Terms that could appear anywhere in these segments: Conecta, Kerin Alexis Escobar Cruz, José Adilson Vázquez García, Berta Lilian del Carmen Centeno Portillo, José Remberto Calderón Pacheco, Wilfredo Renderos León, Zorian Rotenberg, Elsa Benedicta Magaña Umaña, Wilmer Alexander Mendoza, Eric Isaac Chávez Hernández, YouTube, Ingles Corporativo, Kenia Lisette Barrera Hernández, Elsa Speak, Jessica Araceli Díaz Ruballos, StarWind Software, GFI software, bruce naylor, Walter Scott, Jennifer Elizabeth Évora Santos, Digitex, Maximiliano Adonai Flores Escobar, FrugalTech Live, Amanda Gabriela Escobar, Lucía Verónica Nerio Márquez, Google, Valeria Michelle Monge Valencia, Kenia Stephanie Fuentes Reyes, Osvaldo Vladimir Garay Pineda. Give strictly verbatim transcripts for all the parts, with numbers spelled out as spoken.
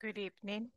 Good evening.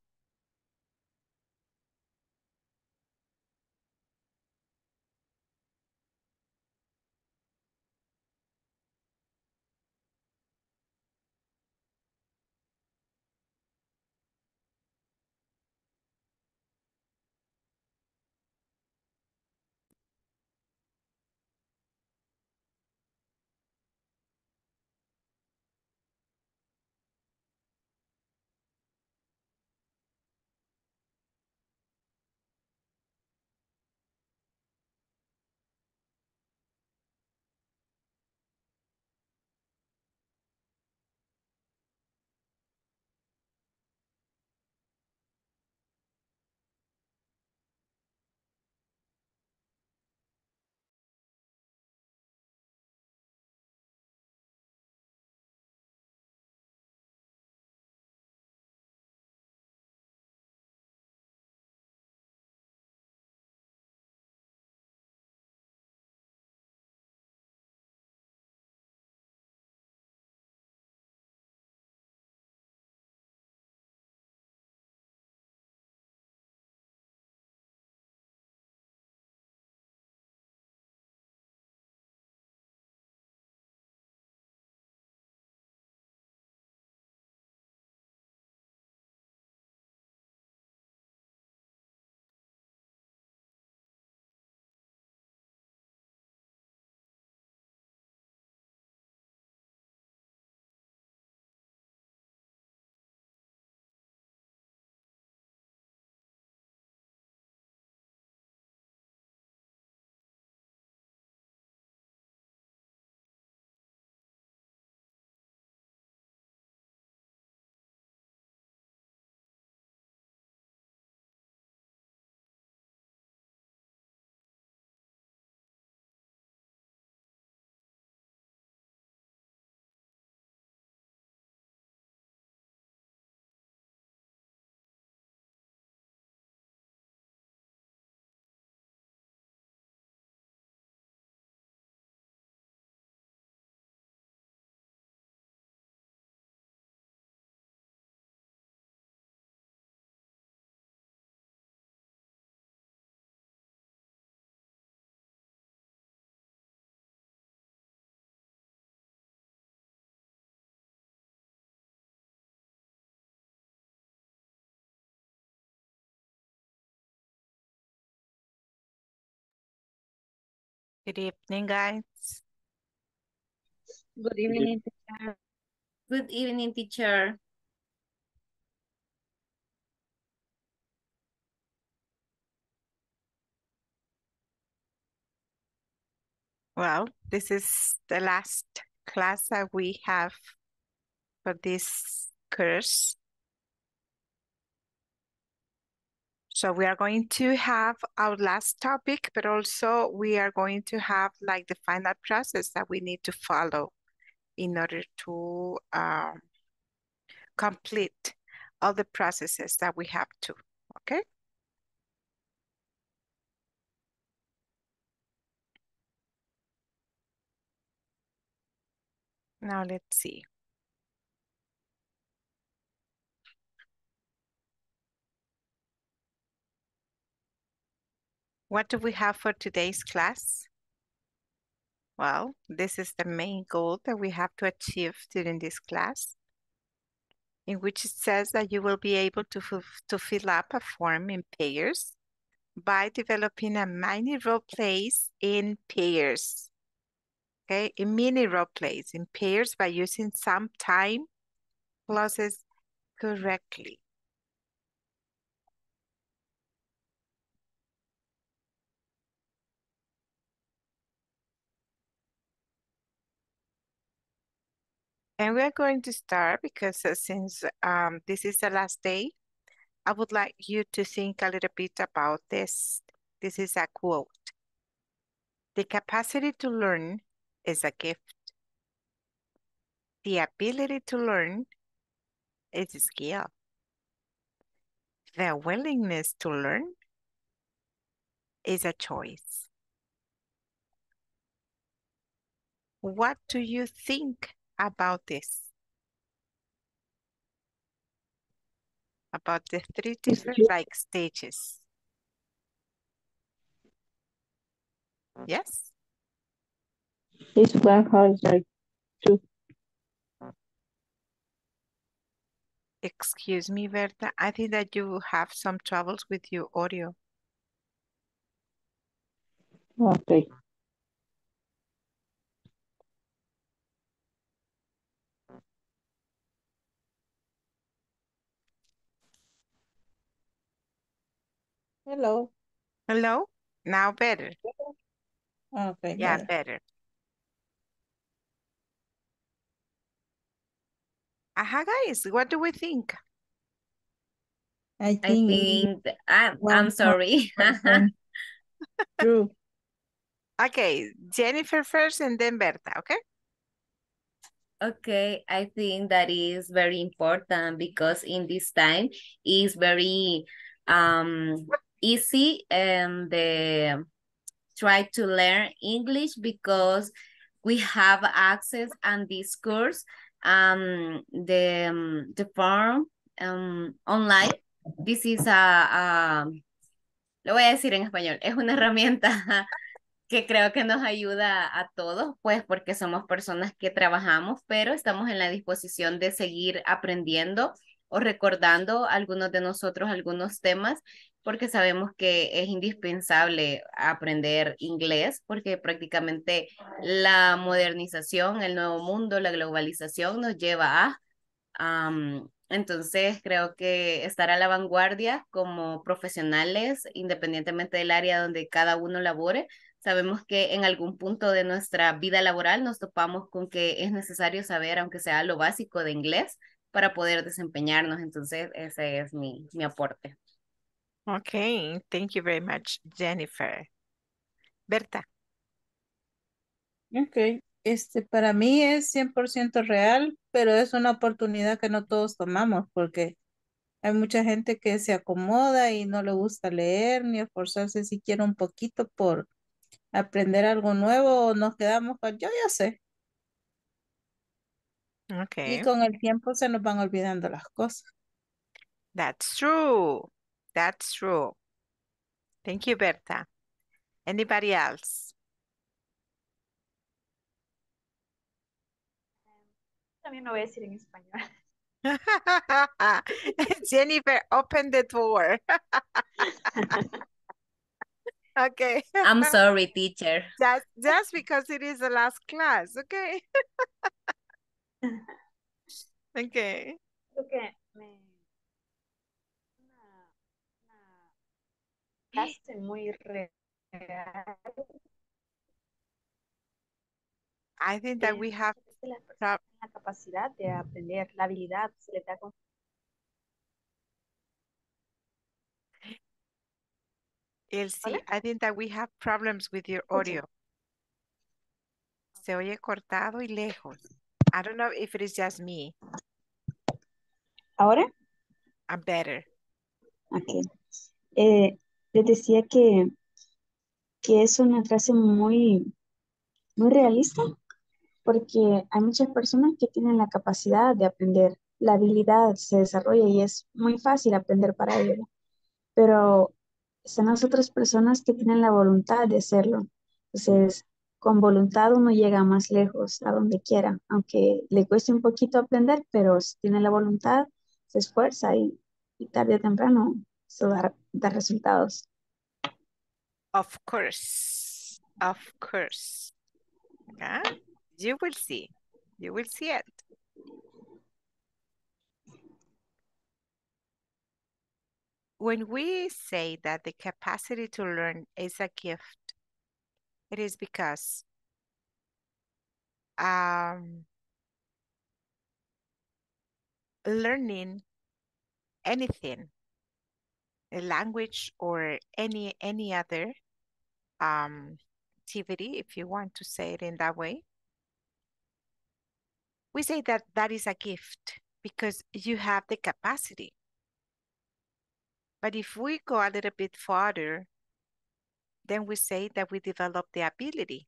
Good evening, guys. Good evening, teacher. Good evening, teacher. Well, this is the last class that we have for this course. So we are going to have our last topic, but also we are going to have like the final process that we need to follow in order to um, complete all the processes that we have to, okay? Now let's see. What do we have for today's class? Well, this is the main goal that we have to achieve during this class, in which it says that you will be able to, to fill up a form in pairs by developing a mini role plays in pairs. Okay, in mini role plays in pairs by using some time clauses correctly. And we are going to start because uh, since um, this is the last day, I would like you to think a little bit about this. This is a quote. The capacity to learn is a gift. The ability to learn is a skill. The willingness to learn is a choice. What do you think about this? about the three different like stages. Yes? This black hole is like two. Excuse me, Berta. I think that you have some troubles with your audio. Okay. Hello. Hello. Now better. Okay. Yeah, better. better. Aha, guys, what do we think? I think, I think I'm, I'm sorry. True. Okay, Jennifer first and then Berta, okay? Okay, I think that is very important because in this time it's very um easy and they try to learn English because we have access and this course. Um, the um, the form um online. This is a, a lo voy a decir en español. Es una herramienta que creo que nos ayuda a todos, pues, porque somos personas que trabajamos, pero estamos en la disposición de seguir aprendiendo o recordando algunos de nosotros algunos temas, porque sabemos que es indispensable aprender inglés, porque prácticamente la modernización, el nuevo mundo, la globalización nos lleva a... Um, entonces creo que estar a la vanguardia como profesionales, independientemente del área donde cada uno labore, sabemos que en algún punto de nuestra vida laboral nos topamos con que es necesario saber, aunque sea lo básico de inglés, para poder desempeñarnos. Entonces ese es mi, mi aporte. Okay, thank you very much, Jennifer. Berta. Okay, este, para mí es cien por ciento real, pero es una oportunidad que no todos tomamos porque hay mucha gente que se acomoda y no le gusta leer ni esforzarse siquiera un poquito por aprender algo nuevo o nos quedamos con yo ya sé. Okay. Y con el tiempo se nos van olvidando las cosas. That's true. That's true. Thank you, Berta. Anybody else? También lo voy a decir en español. Jennifer, open the door. Okay. I'm sorry, teacher. Just, just because it is the last class, okay? Okay. Okay. Hace muy real. I think that we have la capacidad de aprender, la habilidad se le da con... Elsie, I think that we have problems with your audio. Se oye cortado y lejos. I don't know if it is just me. ¿Ahora? I'm better. Okay. Eh, Les decía que, que es una clase muy, muy realista porque hay muchas personas que tienen la capacidad de aprender. La habilidad se desarrolla y es muy fácil aprender para ello. Pero están las otras personas que tienen la voluntad de hacerlo. Entonces, con voluntad uno llega más lejos, a donde quiera. Aunque le cueste un poquito aprender, pero si tiene la voluntad, se esfuerza y, y tarde o temprano se dará the resultados. Of course, of course. Yeah. You will see, you will see it. When we say that the capacity to learn is a gift, it is because um, learning anything, a language or any any other um, activity, if you want to say it in that way. We say that that is a gift because you have the capacity. But if we go a little bit farther, then we say that we develop the ability.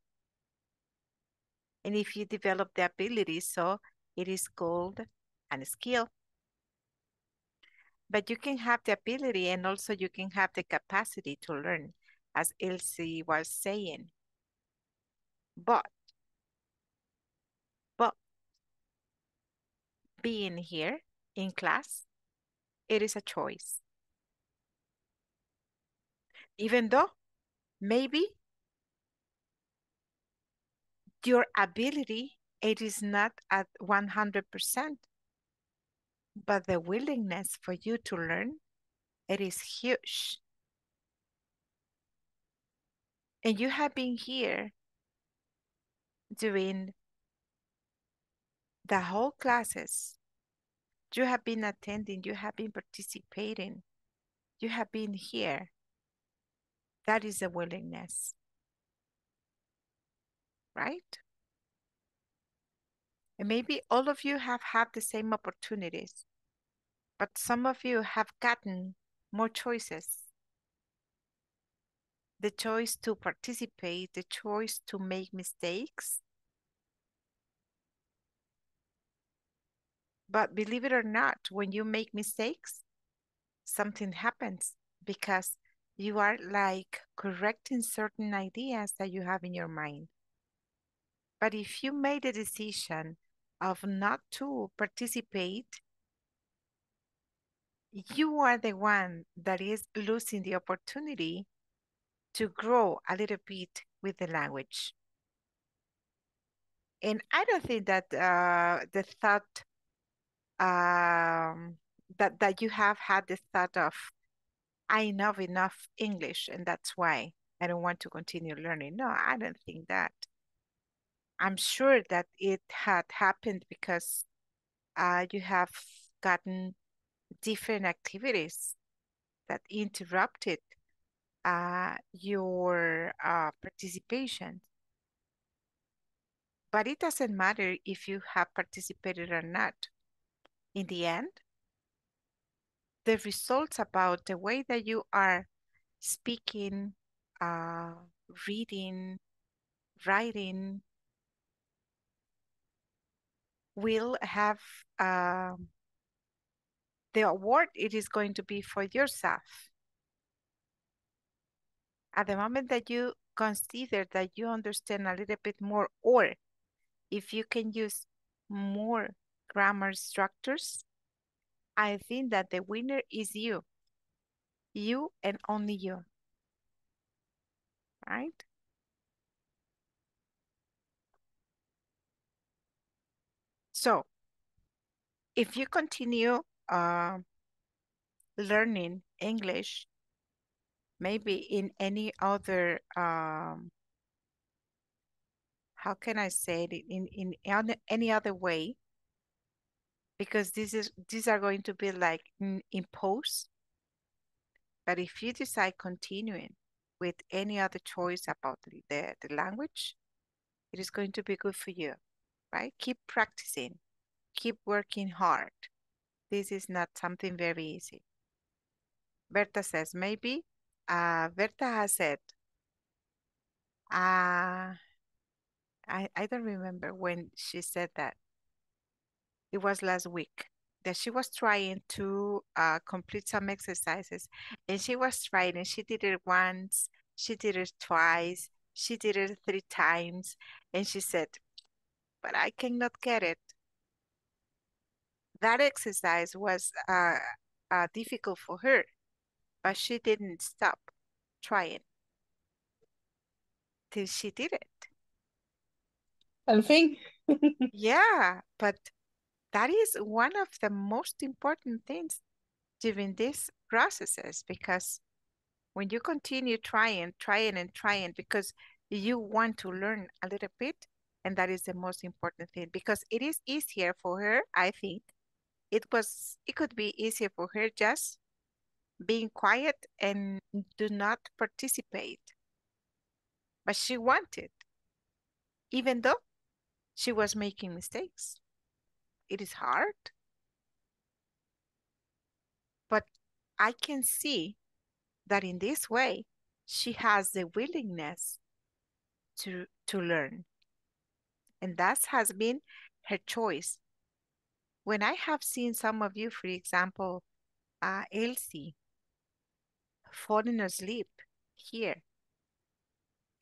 And if you develop the ability, so it is called a skill. But you can have the ability and also you can have the capacity to learn, as Elsie was saying. But, but being here in class, it is a choice. Even though maybe your ability, it is not at one hundred percent, but the willingness for you to learn, it is huge. And you have been here during the whole classes. You have been attending, you have been participating, you have been here. That is a willingness, right? And maybe all of you have had the same opportunities, but some of you have gotten more choices. The choice to participate, the choice to make mistakes. But believe it or not, when you make mistakes, something happens because you are like correcting certain ideas that you have in your mind. But if you made a decision of not to participate, you are the one that is losing the opportunity to grow a little bit with the language. And I don't think that uh, the thought um, that, that you have had the thought of, I know enough English and that's why I don't want to continue learning. No, I don't think that. I'm sure that it had happened because uh, you have gotten different activities that interrupted uh, your uh, participation. But it doesn't matter if you have participated or not. In the end, the results about the way that you are speaking, uh, reading, writing, will have uh, the award it is going to be for yourself. At the moment that you consider that you understand a little bit more, or if you can use more grammar structures, I think that the winner is you. You and only you. Right? So, if you continue uh, learning English, maybe in any other, um, how can I say it, in, in any other way, because this is, these are going to be like imposed. But if you decide continuing with any other choice about the, the language, it is going to be good for you. Right? Keep practicing, keep working hard. This is not something very easy. Berta says, maybe, uh, Berta has said, uh, I, I don't remember when she said that. It was last week that she was trying to uh, complete some exercises and she was trying and she did it once, she did it twice, she did it three times. And she said, but I cannot get it. That exercise was uh, uh, difficult for her, but she didn't stop trying till she did it. I think. Yeah, but that is one of the most important things during these processes, because when you continue trying, trying and trying, because you want to learn a little bit, and that is the most important thing, because it is easier for her, I think. It was, it could be easier for her just being quiet and do not participate. But she wanted, even though she was making mistakes. It is hard. But I can see that in this way, she has the willingness to, to learn. And that has been her choice. When I have seen some of you, for example, a Elsie, falling asleep here.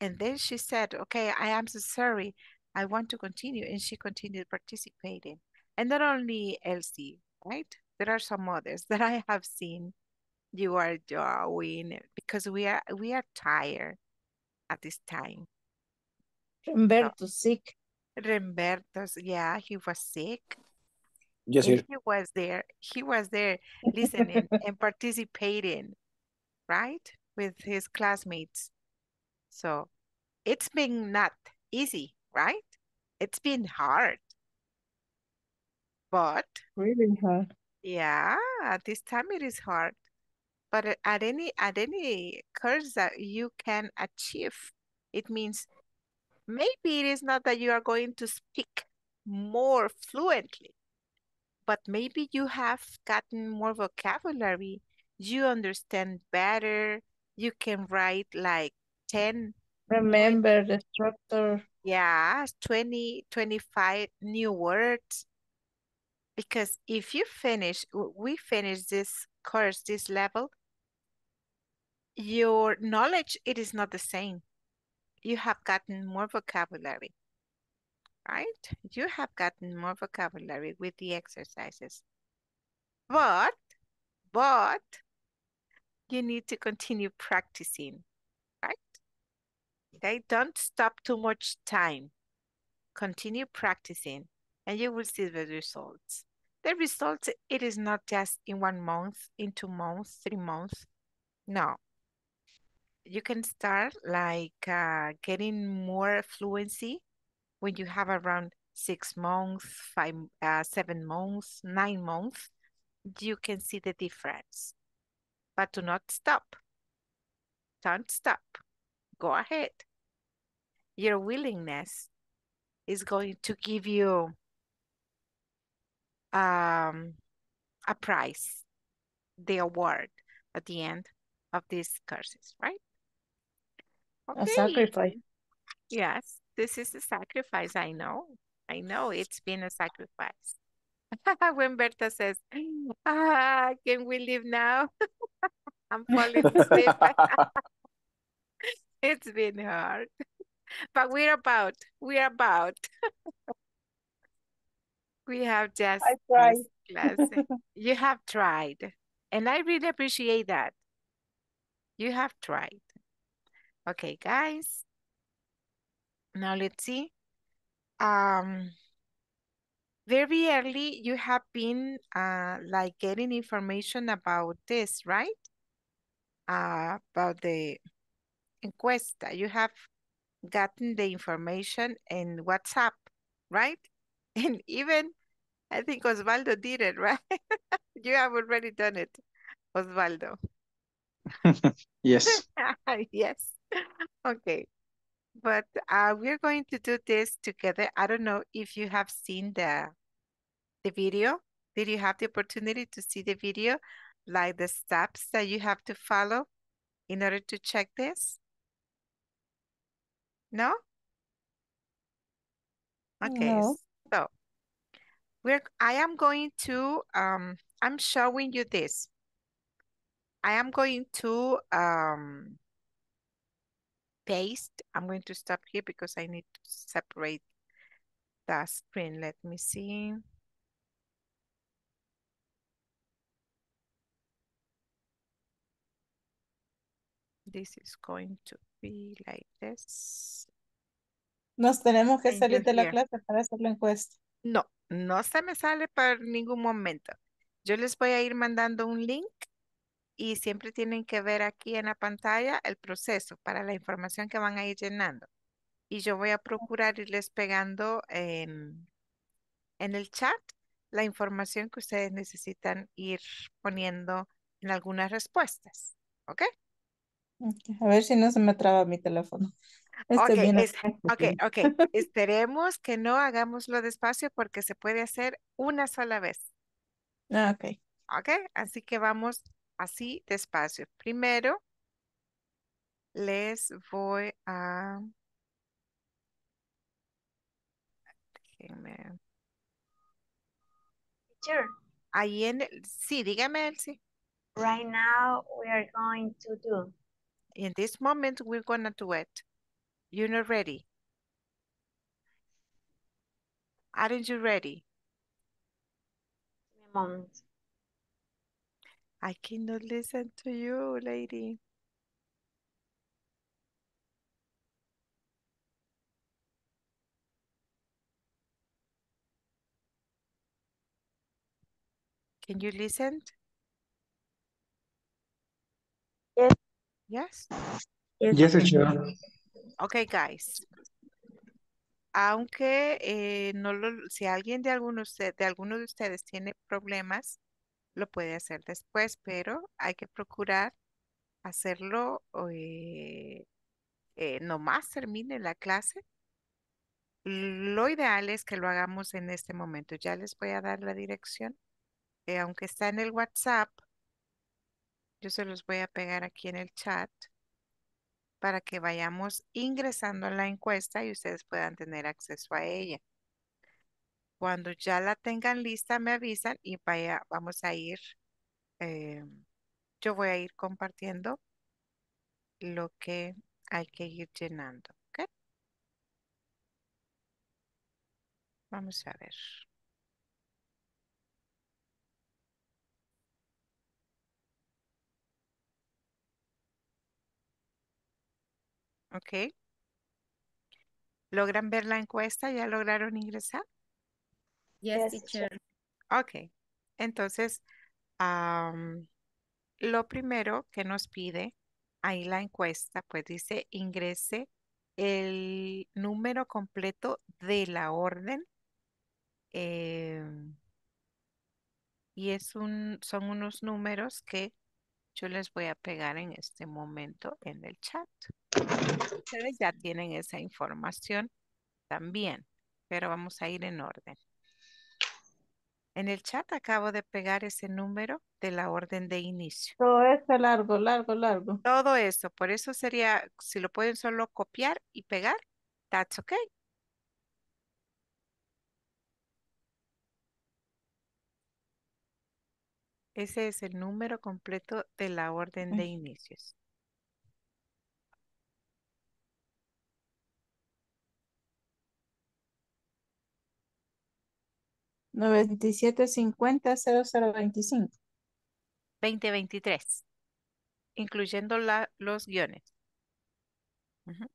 And then she said, okay, I am so sorry, I want to continue. And she continued participating. And not only Elsie, right? There are some others that I have seen. You are drawing because we are we are tired at this time. Remberto sick. Remberto's, yeah, he was sick. Yes, he was there. He was there listening and participating, right, with his classmates. So it's been not easy, right? It's been hard. But really hard. Yeah, at this time it is hard. But at any at any course that you can achieve, it means maybe it is not that you are going to speak more fluently, but maybe you have gotten more vocabulary, you understand better, you can write like ten. Remember the structure. Yeah, twenty, twenty-five new words. Because if you finish, we finish this course, this level, your knowledge, it is not the same. You have gotten more vocabulary, right? You have gotten more vocabulary with the exercises. But, but, you need to continue practicing, right? Okay, don't stop too much time. Continue practicing and you will see the results. The results, it is not just in one month, in two months, three months. No. You can start like uh, getting more fluency when you have around six months, five, uh, seven months, nine months. You can see the difference. But do not stop. Don't stop. Go ahead. Your willingness is going to give you um, a prize, the award at the end of these courses, right? Okay. A sacrifice. Yes, this is a sacrifice, I know. I know it's been a sacrifice. When Berta says, ah, can we leave now? I'm falling asleep. It's been hard. But we're about, we're about. We have just I tried. This class. You have tried. And I really appreciate that. You have tried. Okay, guys. Now let's see. Um, very early you have been uh, like getting information about this, right? Uh, about the encuesta. You have gotten the information in WhatsApp, right? And even I think Osvaldo did it, right? You have already done it, Osvaldo. Yes. Yes. Okay. But uh, we're going to do this together. I don't know if you have seen the the video. Did you have the opportunity to see the video? Like the steps that you have to follow in order to check this? No? Okay. No. So we're, I am going to, um, I'm showing you this. I am going to um, paste. I'm going to stop here because I need to separate the screen. Let me see. This is going to be like this. Nos tenemos que salir de la clase para hacer la encuesta. No, no se me sale por ningún momento. Yo les voy a ir mandando un link. Y siempre tienen que ver aquí en la pantalla el proceso para la información que van a ir llenando. Y yo voy a procurar irles pegando en, en el chat la información que ustedes necesitan ir poniendo en algunas respuestas. ¿Ok? Okay. A ver si no se me traba mi teléfono. Estoy okay, bien es, ok, ok. Esperemos que no hagámoslo despacio porque se puede hacer una sola vez. Ah, ok. Ok, así que vamos... Así, despacio. Primero, les voy a... Déjenme... Sure. Ahí en el... Sí, dígame, Elsie. Right now, we are going to do. In this moment, we're going to do it. You're not ready. Aren't you ready? Give me a moment. I cannot listen to you, lady. Can you listen? Yes. Yes? Yes, teacher. Okay, guys. Aunque eh, no lo, si alguien de alguno, de alguno de ustedes tiene problemas, lo puede hacer después, pero hay que procurar hacerlo eh, eh, nomás termine la clase. Lo ideal es que lo hagamos en este momento. Ya les voy a dar la dirección. Eh, aunque está en el WhatsApp, yo se los voy a pegar aquí en el chat para que vayamos ingresando a la encuesta y ustedes puedan tener acceso a ella. Cuando ya la tengan lista, me avisan y vaya, vamos a ir, eh, yo voy a ir compartiendo lo que hay que ir llenando. ¿Okay? Vamos a ver. Ok. ¿Logran ver la encuesta? ¿Ya lograron ingresar? Yes, teacher. Ok. Entonces, um, lo primero que nos pide ahí la encuesta, pues dice ingrese el número completo de la orden. Eh, y es un, son unos números que yo les voy a pegar en este momento en el chat. Ustedes ya tienen esa información también, pero vamos a ir en orden. En el chat acabo de pegar ese número de la orden de inicio. Todo eso largo, largo, largo. Todo eso, por eso sería, si lo pueden solo copiar y pegar, that's okay. Ese es el número completo de la orden de inicios. noventa y siete cincuenta cero cero veinticinco. veinte veintitrés. Incluyendo la, los guiones. Uh-huh.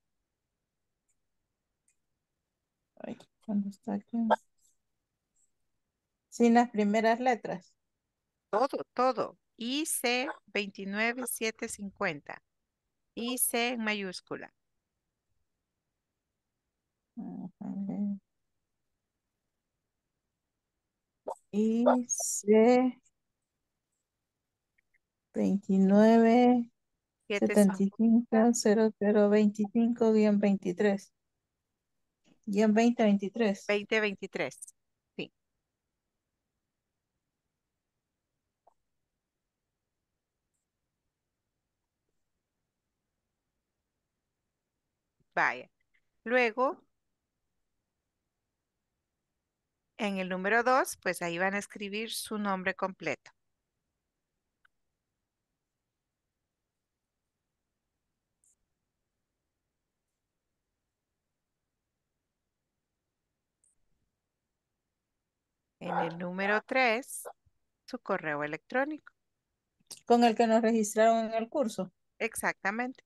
Ay, ¿dónde está aquí? Sin las primeras letras. Todo, todo. I C veintinueve siete cincuenta. I C en mayúscula. Uh-huh. I C veintinueve setenta y cinco cero cero veinticinco guión veintitrés. Guión veinte veintitrés. veinte veintitrés. Vaya. Luego, en el número dos, pues ahí van a escribir su nombre completo. En el número tres, su correo electrónico. Con el que nos registraron en el curso. Exactamente.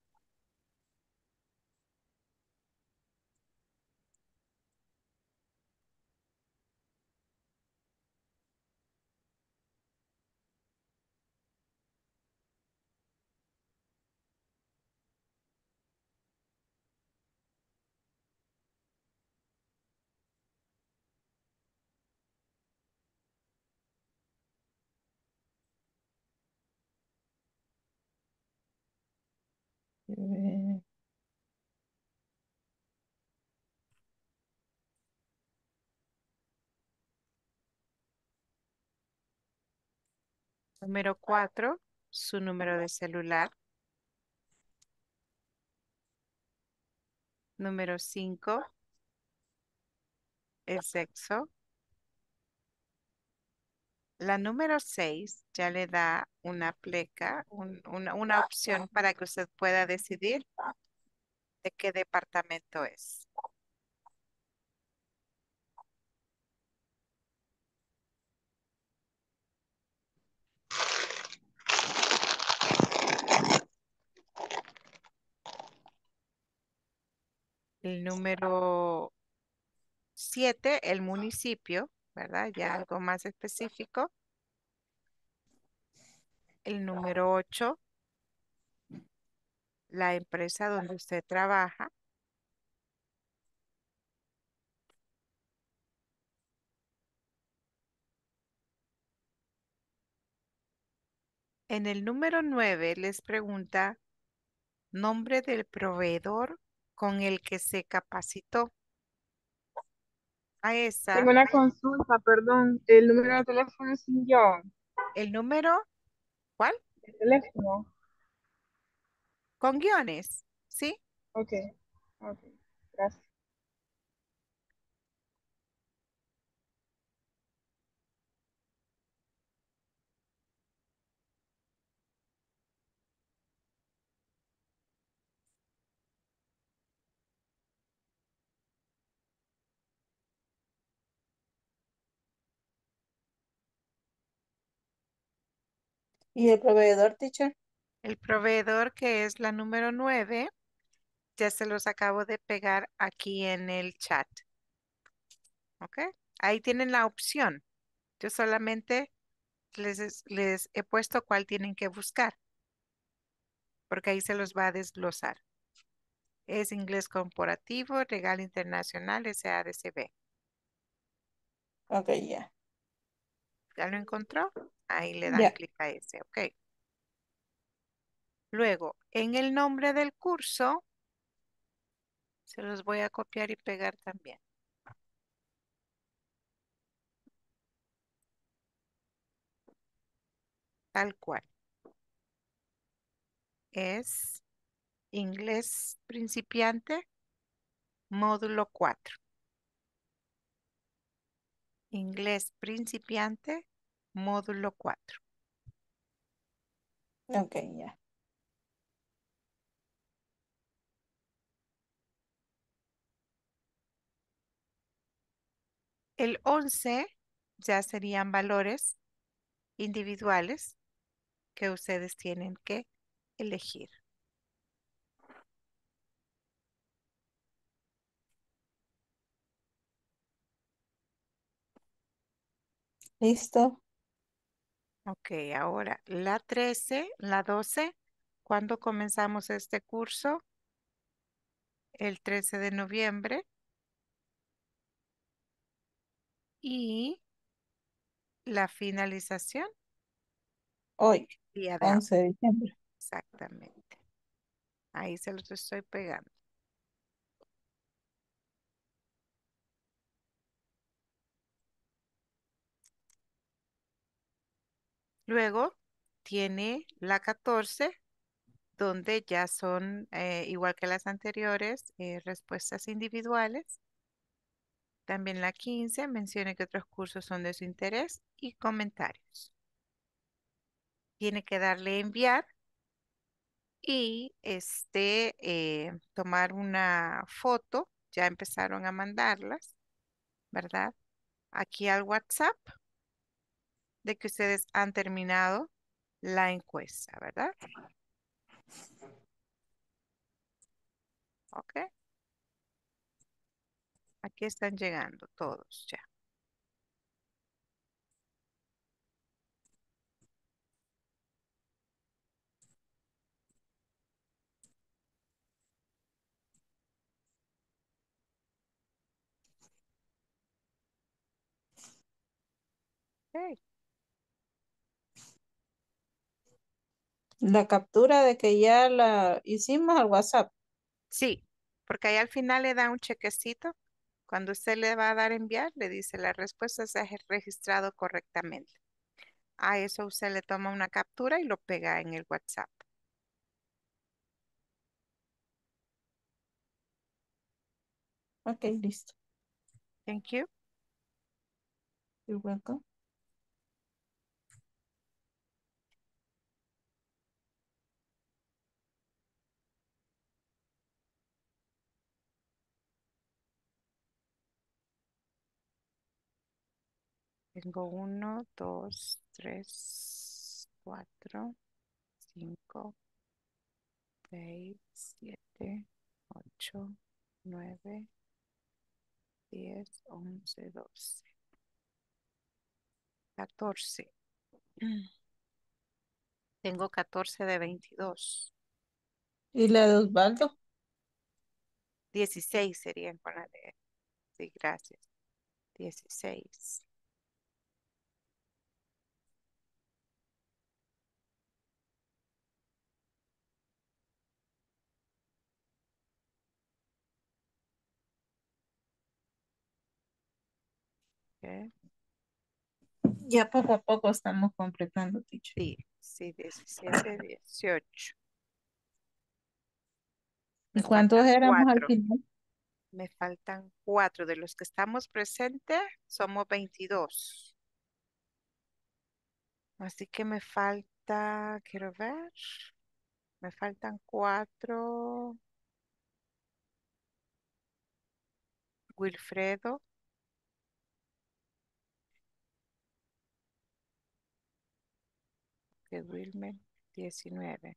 Número cuatro, su número de celular. Número cinco, el sexo. La número seis ya le da una pleca, un, una, una opción para que usted pueda decidir de qué departamento es. El número siete, el municipio, ¿verdad? Ya algo más específico. El número ocho, la empresa donde usted trabaja. En el número nueve les pregunta nombre del proveedor con el que se capacitó. A esa. Tengo una consulta, perdón. El número de teléfono es yo. ¿El número? ¿Cuál? El teléfono. Con guiones, ¿sí? Ok, ok, gracias. ¿Y el proveedor, teacher? El proveedor, que es la número nueve, ya se los acabo de pegar aquí en el chat. ¿Ok? Ahí tienen la opción. Yo solamente les, les he puesto cuál tienen que buscar, porque ahí se los va a desglosar. Es Inglés Corporativo, Regal Internacional, S A de C V. Ok, ya. Yeah. ¿Ya lo encontró? Ahí le dan yeah. clic a ese. Ok. Luego, en el nombre del curso, se los voy a copiar y pegar también. Tal cual. Es Inglés Principiante, módulo cuatro. Inglés Principiante, módulo cuatro. Ok, ya. Yeah. El once ya serían valores individuales que ustedes tienen que elegir. Listo. Ok, ahora la trece, la doce, ¿cuándo comenzamos este curso? El trece de noviembre. Y la finalización. Hoy, día de once de diciembre. Exactamente. Ahí se los estoy pegando. Luego tiene la catorce, donde ya son, eh, igual que las anteriores, eh, respuestas individuales. También la quince, mencione que otros cursos son de su interés y comentarios. Tiene que darle enviar y este, eh, tomar una foto. Ya empezaron a mandarlas, ¿verdad? Aquí al WhatsApp de que ustedes han terminado la encuesta, ¿verdad? Ok. Aquí están llegando todos ya. Okay. La captura de que ya la hicimos al WhatsApp. Sí, porque ahí al final le da un chequecito. Cuando usted le va a dar enviar, le dice la respuesta se ha registrado correctamente. A eso usted le toma una captura y lo pega en el WhatsApp. Ok, listo. Thank you. You're welcome. Tengo uno, dos, tres, cuatro, cinco, seis, siete, ocho, nueve, diez, once, doce, catorce. Tengo catorce de veintidós. ¿Y la de Osvaldo? dieciséis serían con la de... Sí, gracias. dieciséis. Okay. Ya poco a poco estamos completando, teacher. Sí, sí, diecisiete, dieciocho. ¿Y cuántos éramos cuatro al final? Me faltan cuatro. De los que estamos presentes, somos veintidós. Así que me falta, quiero ver, me faltan cuatro. Wilfredo. De Wilmer, diecinueve.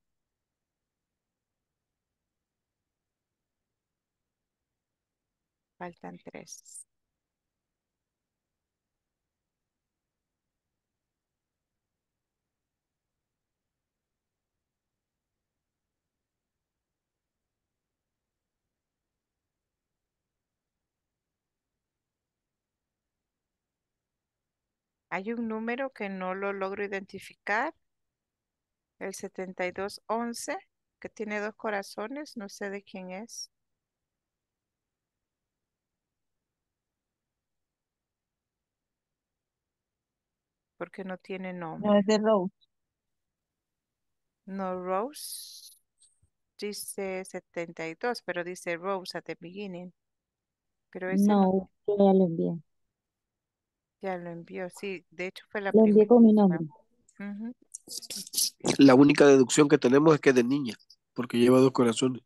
Faltan tres. Hay un número que no lo logro identificar. El setenta y dos once, que tiene dos corazones, no sé de quién es. Porque no tiene nombre. No, es de Rose. No, Rose dice setenta y dos, pero dice Rose at the beginning. Pero ese no, no, ya lo envié. Ya lo envió, sí. De hecho fue la lo primera. Lo envié con mi nombre. Uh-huh. La única deducción que tenemos es que es de niña, porque lleva dos corazones.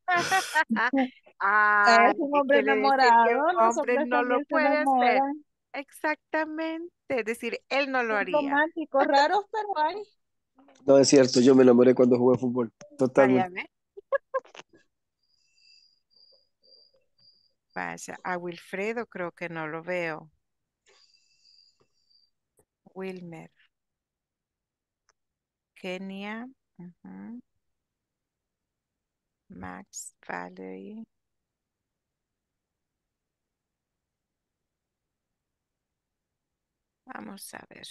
Ah, es un hombre enamorado. Un hombre no lo puede hacer. Exactamente. Es decir, él no lo haría. Romántico, raro, pero hay. No, es cierto, yo me enamoré cuando jugué fútbol. Totalmente. Vaya, a Wilfredo creo que no lo veo. Wilmer. Kenia, uh-huh. Max, Valerie, vamos a ver,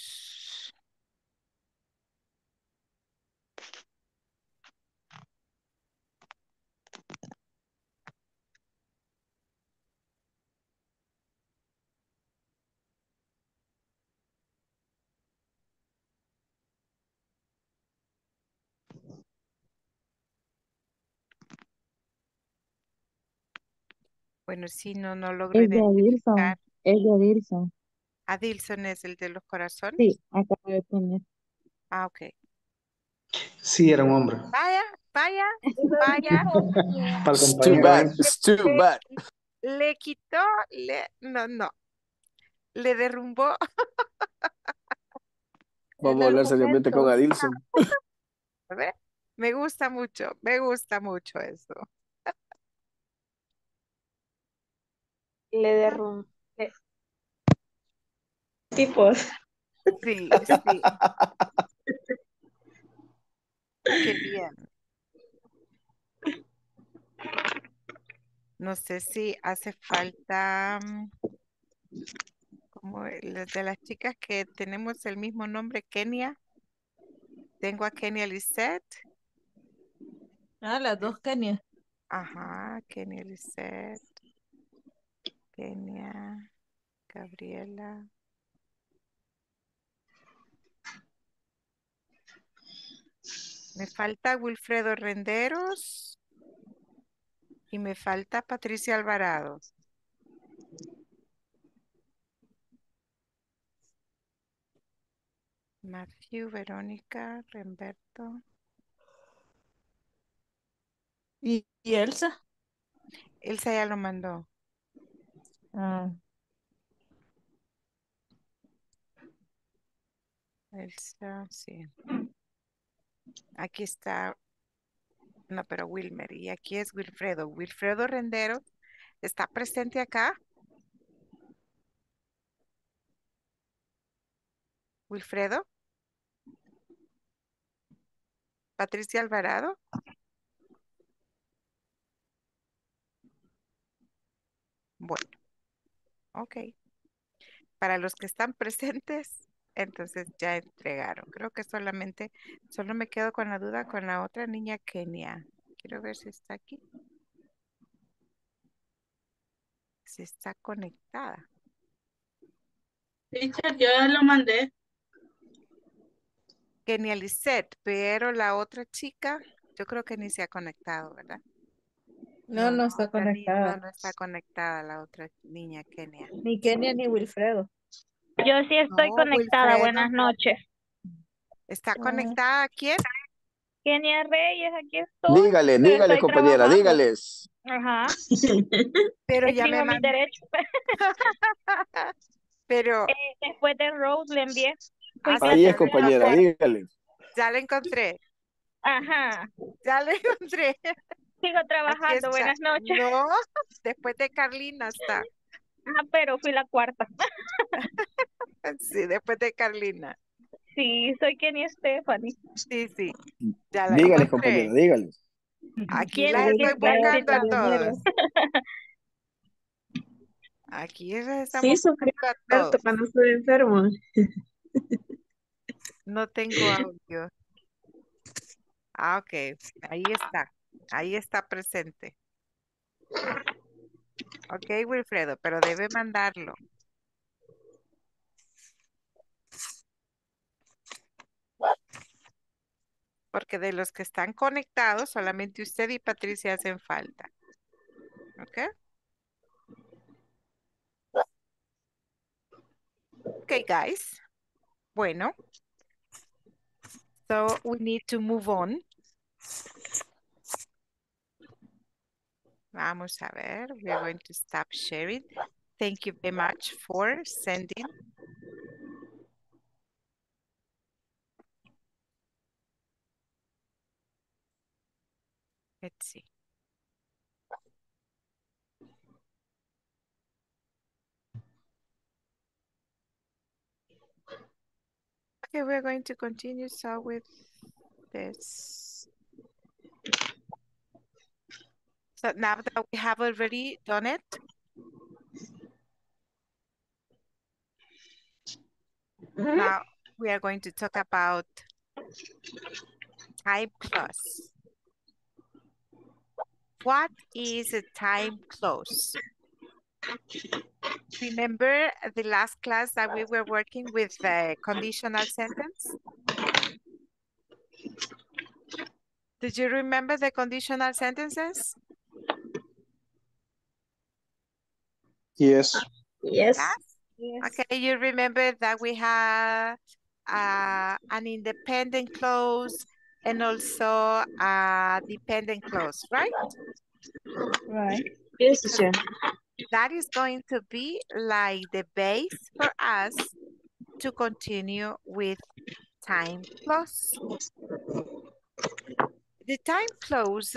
bueno, sí, no, no logro es de identificar. Dilson, es de Dilson. ¿A Dilson es el de los corazones? Sí, acabo de poner. Ah, ok. Sí, era un hombre. Vaya, vaya, vaya. It's too bad, it's too bad. Le, le quitó, le, no, no. Le derrumbó. Vamos a hablar seriamente con Adilson. A ver, me gusta mucho, me gusta mucho eso. Le derrumbó. Tipos. Sí, sí. Qué bien. No sé si hace falta como de las chicas que tenemos el mismo nombre, Kenia. Tengo a Kenia Lisette. Ah, las dos Kenia. Ajá, Kenia Lisette. Kenia, Gabriela. Me falta Wilfredo Renderos y me falta Patricia Alvarado. Matthew, Verónica, Remberto. ¿Y, y Elsa? Elsa ya lo mandó. Ah. Elsa, sí. Aquí está, no, pero Wilmer. Y aquí es Wilfredo. Wilfredo Rendero, ¿está presente acá? Wilfredo. Patricia Alvarado. Bueno, ok. Para los que están presentes, entonces ya entregaron. Creo que solamente, solo me quedo con la duda con la otra niña Kenia. Quiero ver si está aquí. Si está conectada. Teacher, yo ya lo mandé. Kenia Lisette, pero la otra chica, yo creo que ni se ha conectado, ¿verdad? No, no, no está conectada. No, no está conectada la otra niña, Kenia. Ni Kenia ni Wilfredo. Yo sí estoy no, conectada, Wilfredo. Buenas noches. ¿Está conectada quién? Kenia Reyes, aquí estoy. Dígale, pero dígale, compañera, trabajando. Dígales. Ajá. Pero ya me mandó. Derecho. Pero. Eh, después de Rose le envié. Ah, ahí es, compañera, dígale. Ya la encontré. Ajá. Ya la encontré. Sigo trabajando, buenas noches. No, después de Carlina está. Ah, pero fui la cuarta. Sí, después de Carlina. Sí, soy Kenia Stephanie. Sí, sí. Ya la dígale, encontré. Compañera, dígale. Aquí la estoy buscando a todos. Aquí estamos. Sí, sufrí tanto cuando estoy enfermo. No tengo audio. Ah, ok. Ahí está. Ahí está presente. Ok, Wilfredo, pero debe mandarlo. Porque de los que están conectados, solamente usted y Patricia hacen falta. Ok. Ok, guys. Bueno. So we need to move on. Vamos a ver. We're going to stop sharing. Thank you very much for sending. Let's see. Okay, we're going to continue so with this. So now that we have already done it, mm-hmm. Now we are going to talk about time clause. What is a time clause? Remember the last class that we were working with the conditional sentence? Did you remember the conditional sentences? Yes. Yes. Yes. Okay, you remember that we had uh, an independent clause and also a dependent clause, right? Right. Yes, sir. That is going to be like the base for us to continue with time clause. The time clause,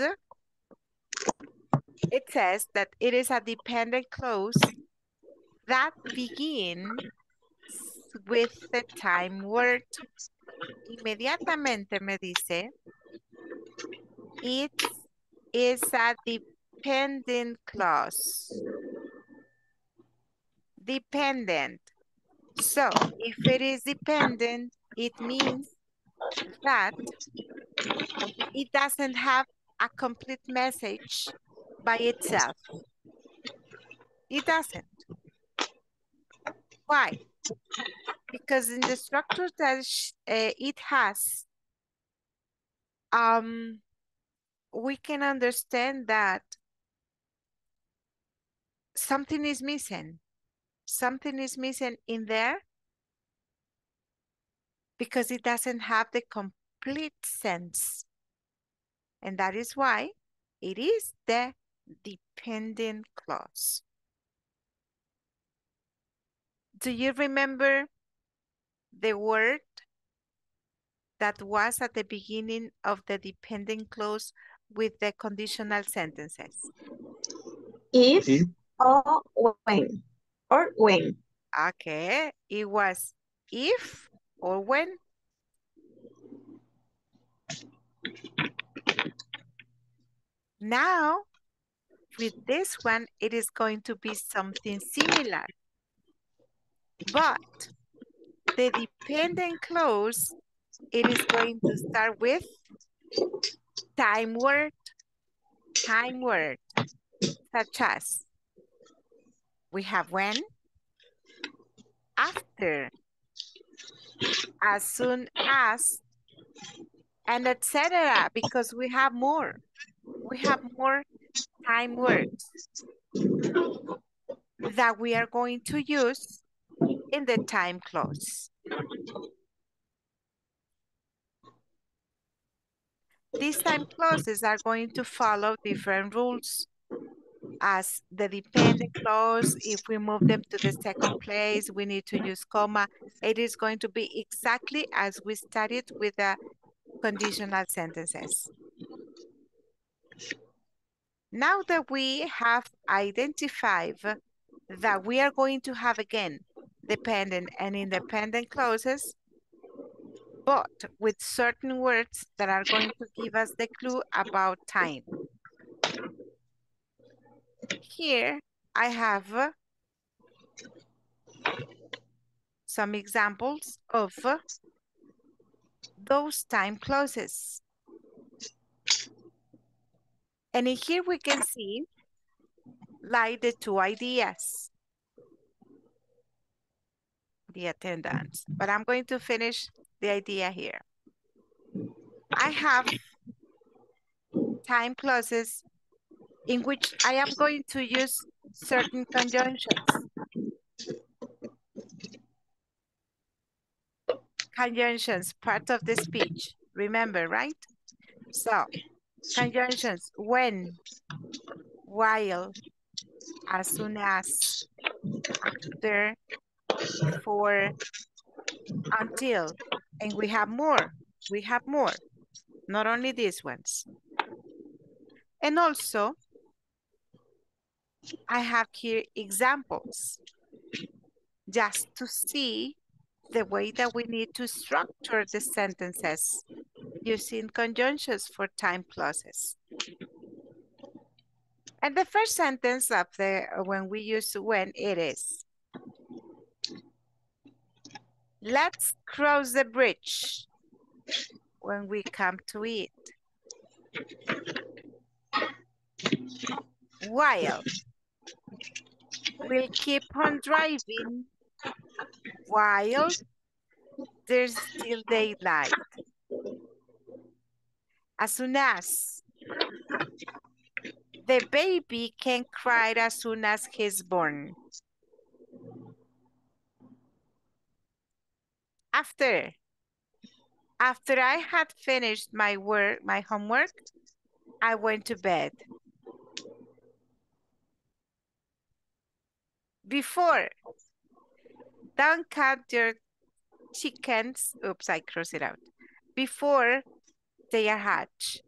it says that it is a dependent clause that begins with the time word. Inmediatamente me dice, it is a dependent clause. Dependent. So if it is dependent, it means that it doesn't have a complete message by itself. It doesn't. Why? Because in the structure that uh, it has, um, we can understand that something is missing. Something is missing in there because it doesn't have the complete sense. And that is why it is the dependent clause. Do you remember the word that was at the beginning of the dependent clause with the conditional sentences. If, if or when, or when. Okay, it was if or when. Now, with this one, it is going to be something similar. But the dependent clause, it is going to start with time word, time word, such as we have when, after, as soon as, and et cetera. Because we have more, we have more time words that we are going to use in the time clause. These time clauses are going to follow different rules as the dependent clause. If we move them to the second place, we need to use comma. It is going to be exactly as we studied with the conditional sentences. Now that we have identified that we are going to have again dependent and independent clauses, but with certain words that are going to give us the clue about time. Here I have some examples of those time clauses. And in here we can see like the two ideas. The attendance, but I'm going to finish the idea here. I have time clauses in which I am going to use certain conjunctions. Conjunctions, part of the speech, remember, right? So, conjunctions, when, while, as soon as, after, for, until, and we have more, we have more, not only these ones. And also, I have here examples just to see the way that we need to structure the sentences using conjunctions for time clauses. And the first sentence of the, when we use when, it is, let's cross the bridge when we come to it. While we'll keep on driving while there's still daylight. As soon as, the baby can cry as soon as he's born. After, after I had finished my work, my homework, I went to bed. Before, don't count your chickens. Oops, I crossed it out. Before they are hatched.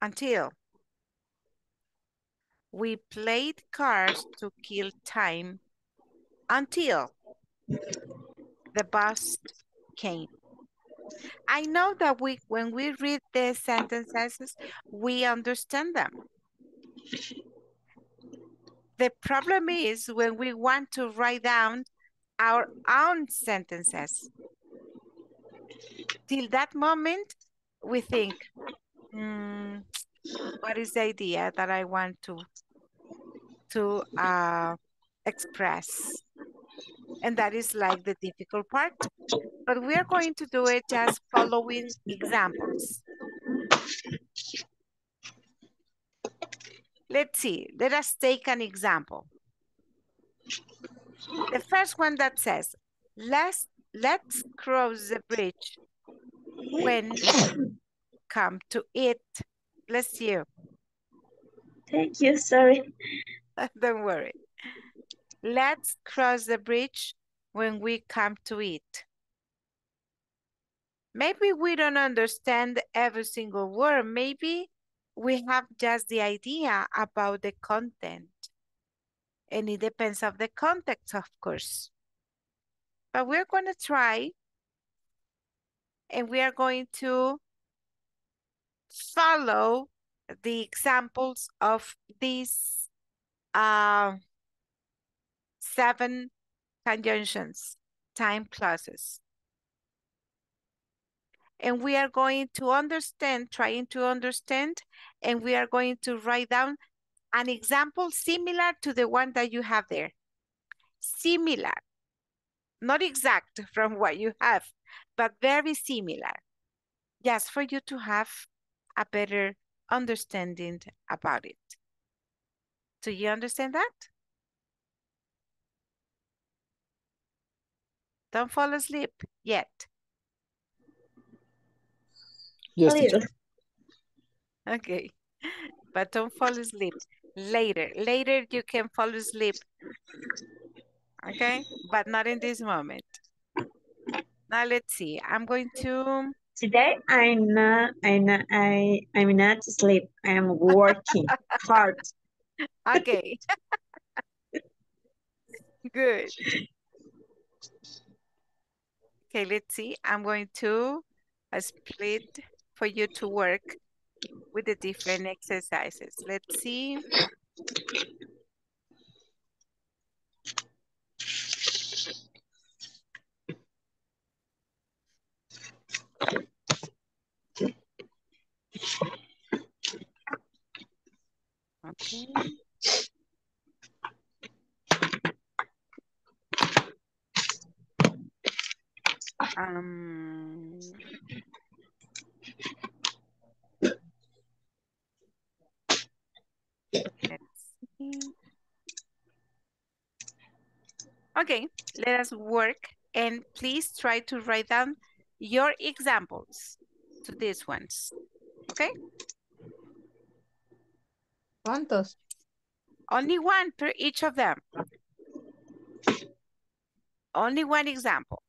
Until, we played cards to kill time until the bus came. I know that we, when we read the sentences, we understand them. The problem is when we want to write down our own sentences. Till that moment, we think, mm, what is the idea that I want to, to uh, express? And that is like the difficult part, but we are going to do it just following examples. Let's see, let us take an example. The first one that says, let's, let's cross the bridge when come to it. Bless you. Thank you, sorry. Don't worry. Let's cross the bridge when we come to it. Maybe we don't understand every single word. Maybe we have just the idea about the content. And it depends on the context, of course. But we're going to try. And we are going to follow the examples of these uh, seven conjunctions, time clauses. And we are going to understand, trying to understand, and we are going to write down an example similar to the one that you have there. Similar, not exact from what you have, but very similar. Just for you to have a better understanding about it. Do you understand that? Don't fall asleep yet. Yes, teacher. Okay, but don't fall asleep. Later, later you can fall asleep. Okay, but not in this moment. Now let's see. I'm going to today. I'm not. I'm not. I. I'm not asleep. I'm working hard. Okay. Good. Okay. Let's see. I'm going to split for you to work with the different exercises. Let's see. Okay. Um. Okay, let us work and please try to write down your examples to these ones, okay? ¿Cuántos? Only one per each of them. Only one example.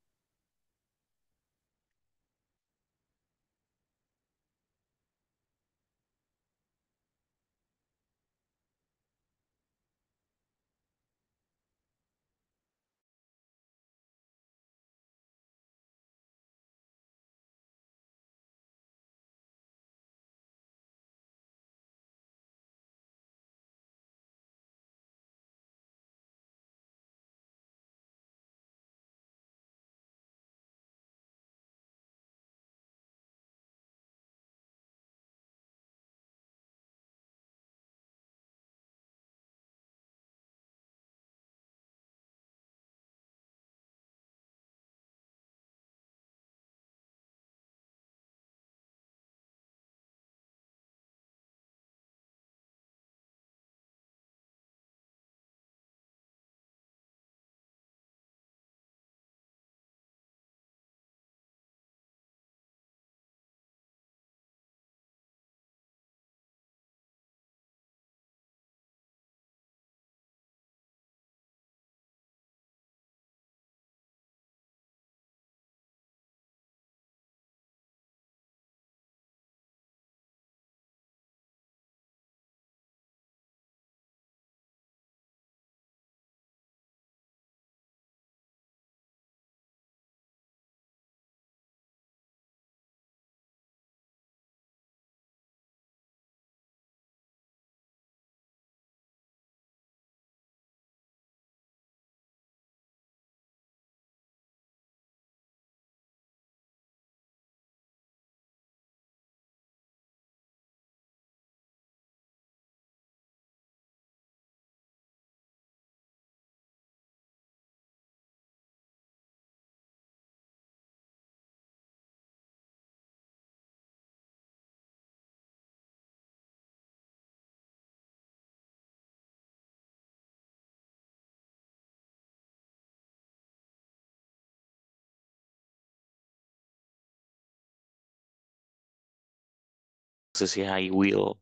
Decía I will.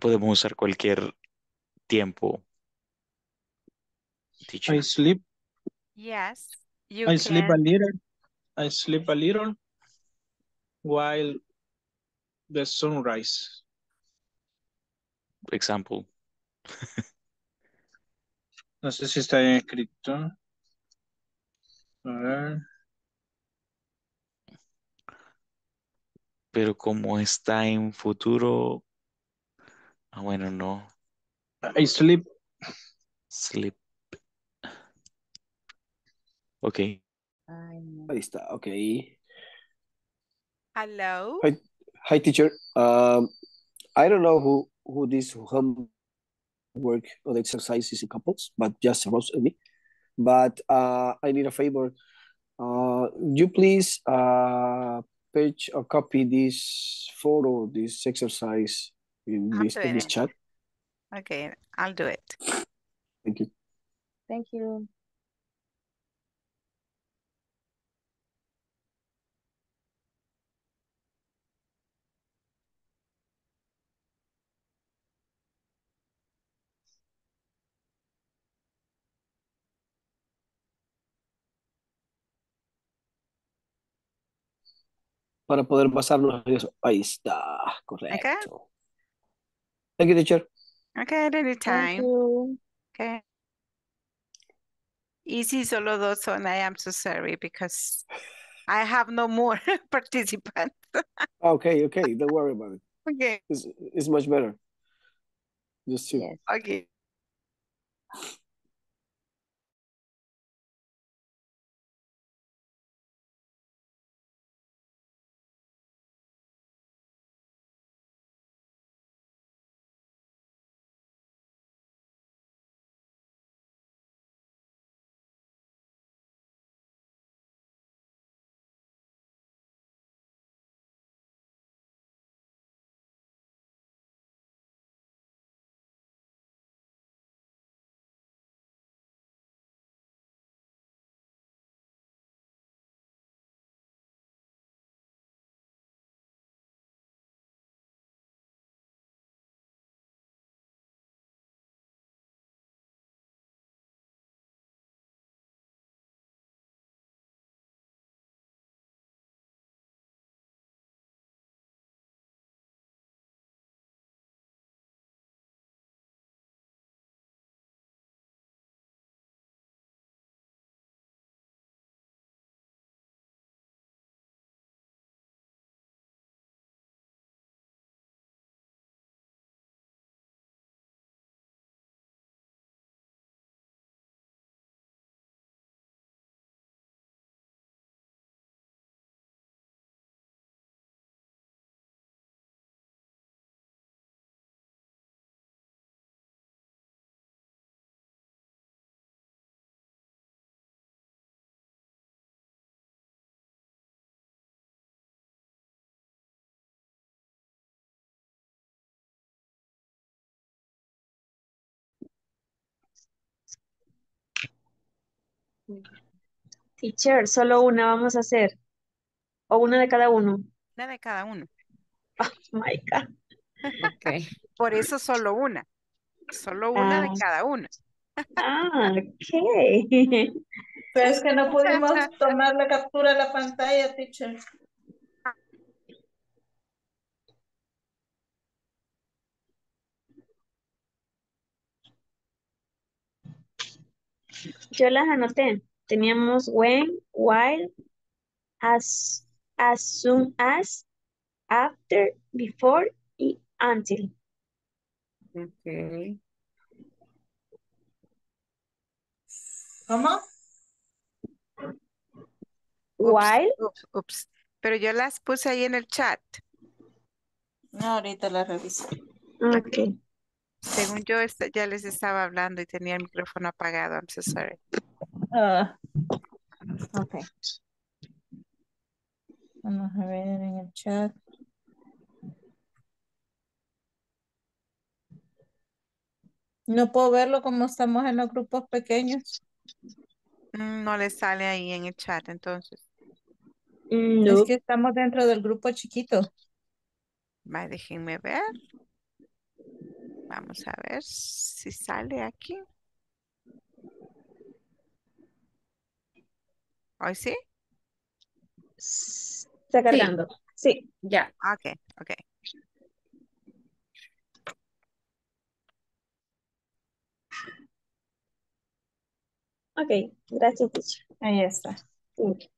Podemos usar cualquier tiempo. Teacher. I sleep. Yes. You I can. Sleep a little. I sleep a little while the sun rises. Example. No sé si está bien escrito. A ver. Pero como está en futuro. Ah, bueno, no. I sleep. Sleep. Ok. Ahí está, ok. Hello. Hi, hi teacher. Um, I don't know who, who this homework or the exercises in couples, but just Rose and me. But uh, I need a favor. Uh, you please uh, page or copy this photo, this exercise in this, in this chat. Okay, I'll do it. Thank you. Thank you. Para poder basarnos en eso. Ahí está, correcto. Okay. Thank you, teacher. Okay, at any time. Thank you. Okay. Easy, solo dos, and I am so sorry because I have no more participants. Okay, okay, don't worry about it. Okay. It's, it's much better. Just two. Yes. Okay. Teacher, solo una vamos a hacer. O una de cada uno. Una de cada uno. Oh my God. Okay. Por eso solo una. Solo una ah. de cada uno. Ah, ok. Pero es que no pudimos tomar la captura de la pantalla, teacher. Yo las anoté. Teníamos when, while, as, as soon as, after, before y until. Okay. ¿Cómo? While. Ups, ups. Pero yo las puse ahí en el chat. No, ahorita las reviso. Okay. Según yo ya les estaba hablando y tenía el micrófono apagado. I'm so sorry. Uh, ok. Vamos a ver en el chat. No puedo verlo como estamos en los grupos pequeños. No le sale ahí en el chat, entonces. No. Es que estamos dentro del grupo chiquito. Va, déjenme ver. Vamos a ver si sale aquí. ¿Hoy sí? Está cargando. Sí. Ya. Yeah. Okay, okay. Ok, gracias, teacher. Ahí está. Sí.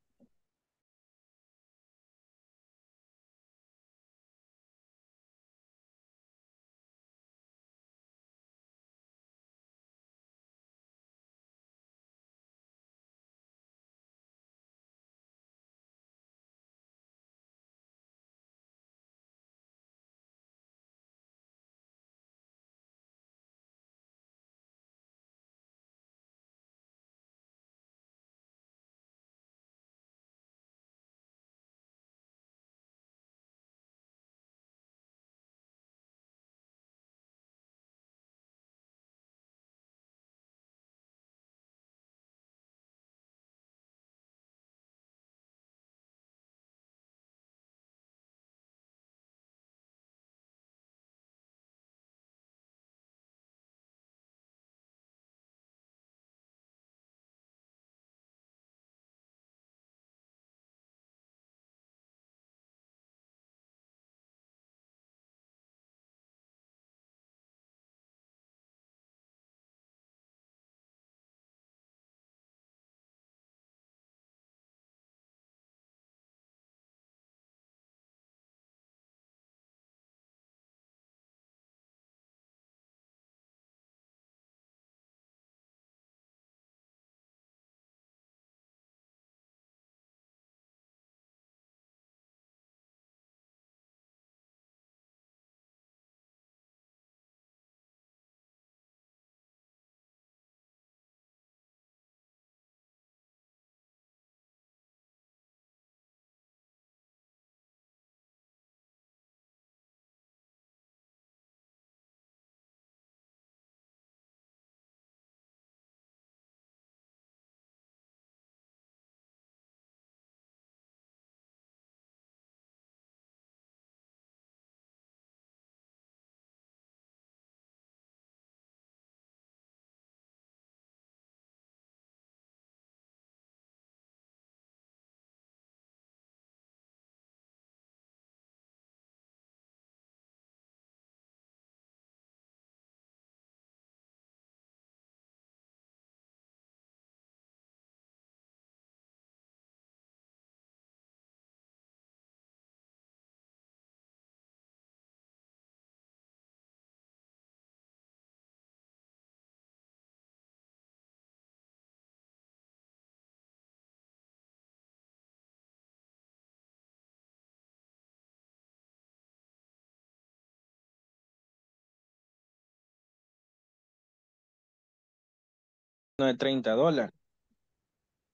De treinta dólares.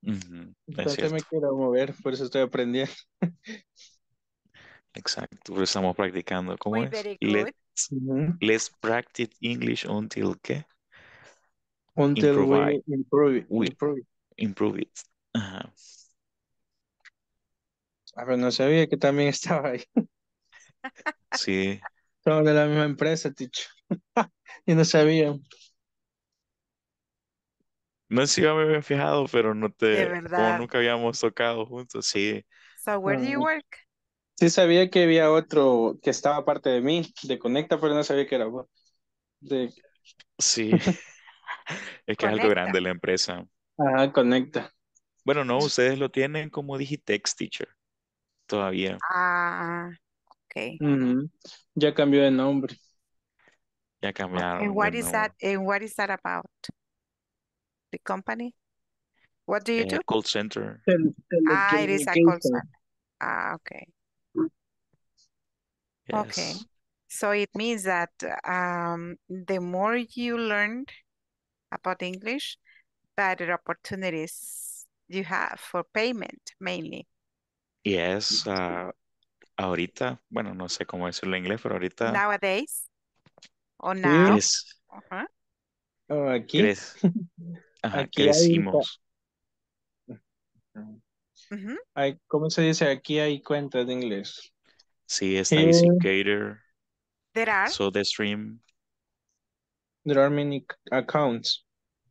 Uh-huh. Entonces me quiero mover, por eso estoy aprendiendo. Exacto, estamos practicando. ¿Cómo muy es? Let's, uh-huh. let's practice English until ¿qué? Until improve we improve it. We improve it. Improve it. Ajá. A ver, no sabía que también estaba ahí. Sí. Son de la misma empresa, teacher. Yo no sabía. No sé si yo me había fijado, pero no te... De verdad. Nunca habíamos tocado juntos, sí. So, where do you work? Sí sabía que había otro que estaba aparte de mí, de Conecta, pero no sabía que era vos. De... Sí. Es que Conecta es algo grande la empresa. Ajá, Conecta. Bueno, no, ustedes lo tienen como Digitex, teacher. Todavía. Ah, ok. Uh-huh. Ya cambió de nombre. Ya cambiaron. And what is that, and what is that about? The company? What do you uh, do? Call center. Ah, it is a call center. Ah, okay. Yes. Okay. So it means that um, the more you learn about English, better opportunities you have for payment mainly. Yes. Uh, ahorita, bueno, no sé cómo decirlo en inglés, pero ahorita. Nowadays? Or now? Yes. Uh-huh. Oh, aquí. Yes. Ajá, aquí ¿qué decimos? Hay... Uh-huh. Hay, ¿cómo se dice? Aquí hay cuentas de inglés. Sí, está eh... Cater. There are. So the stream. There are many accounts.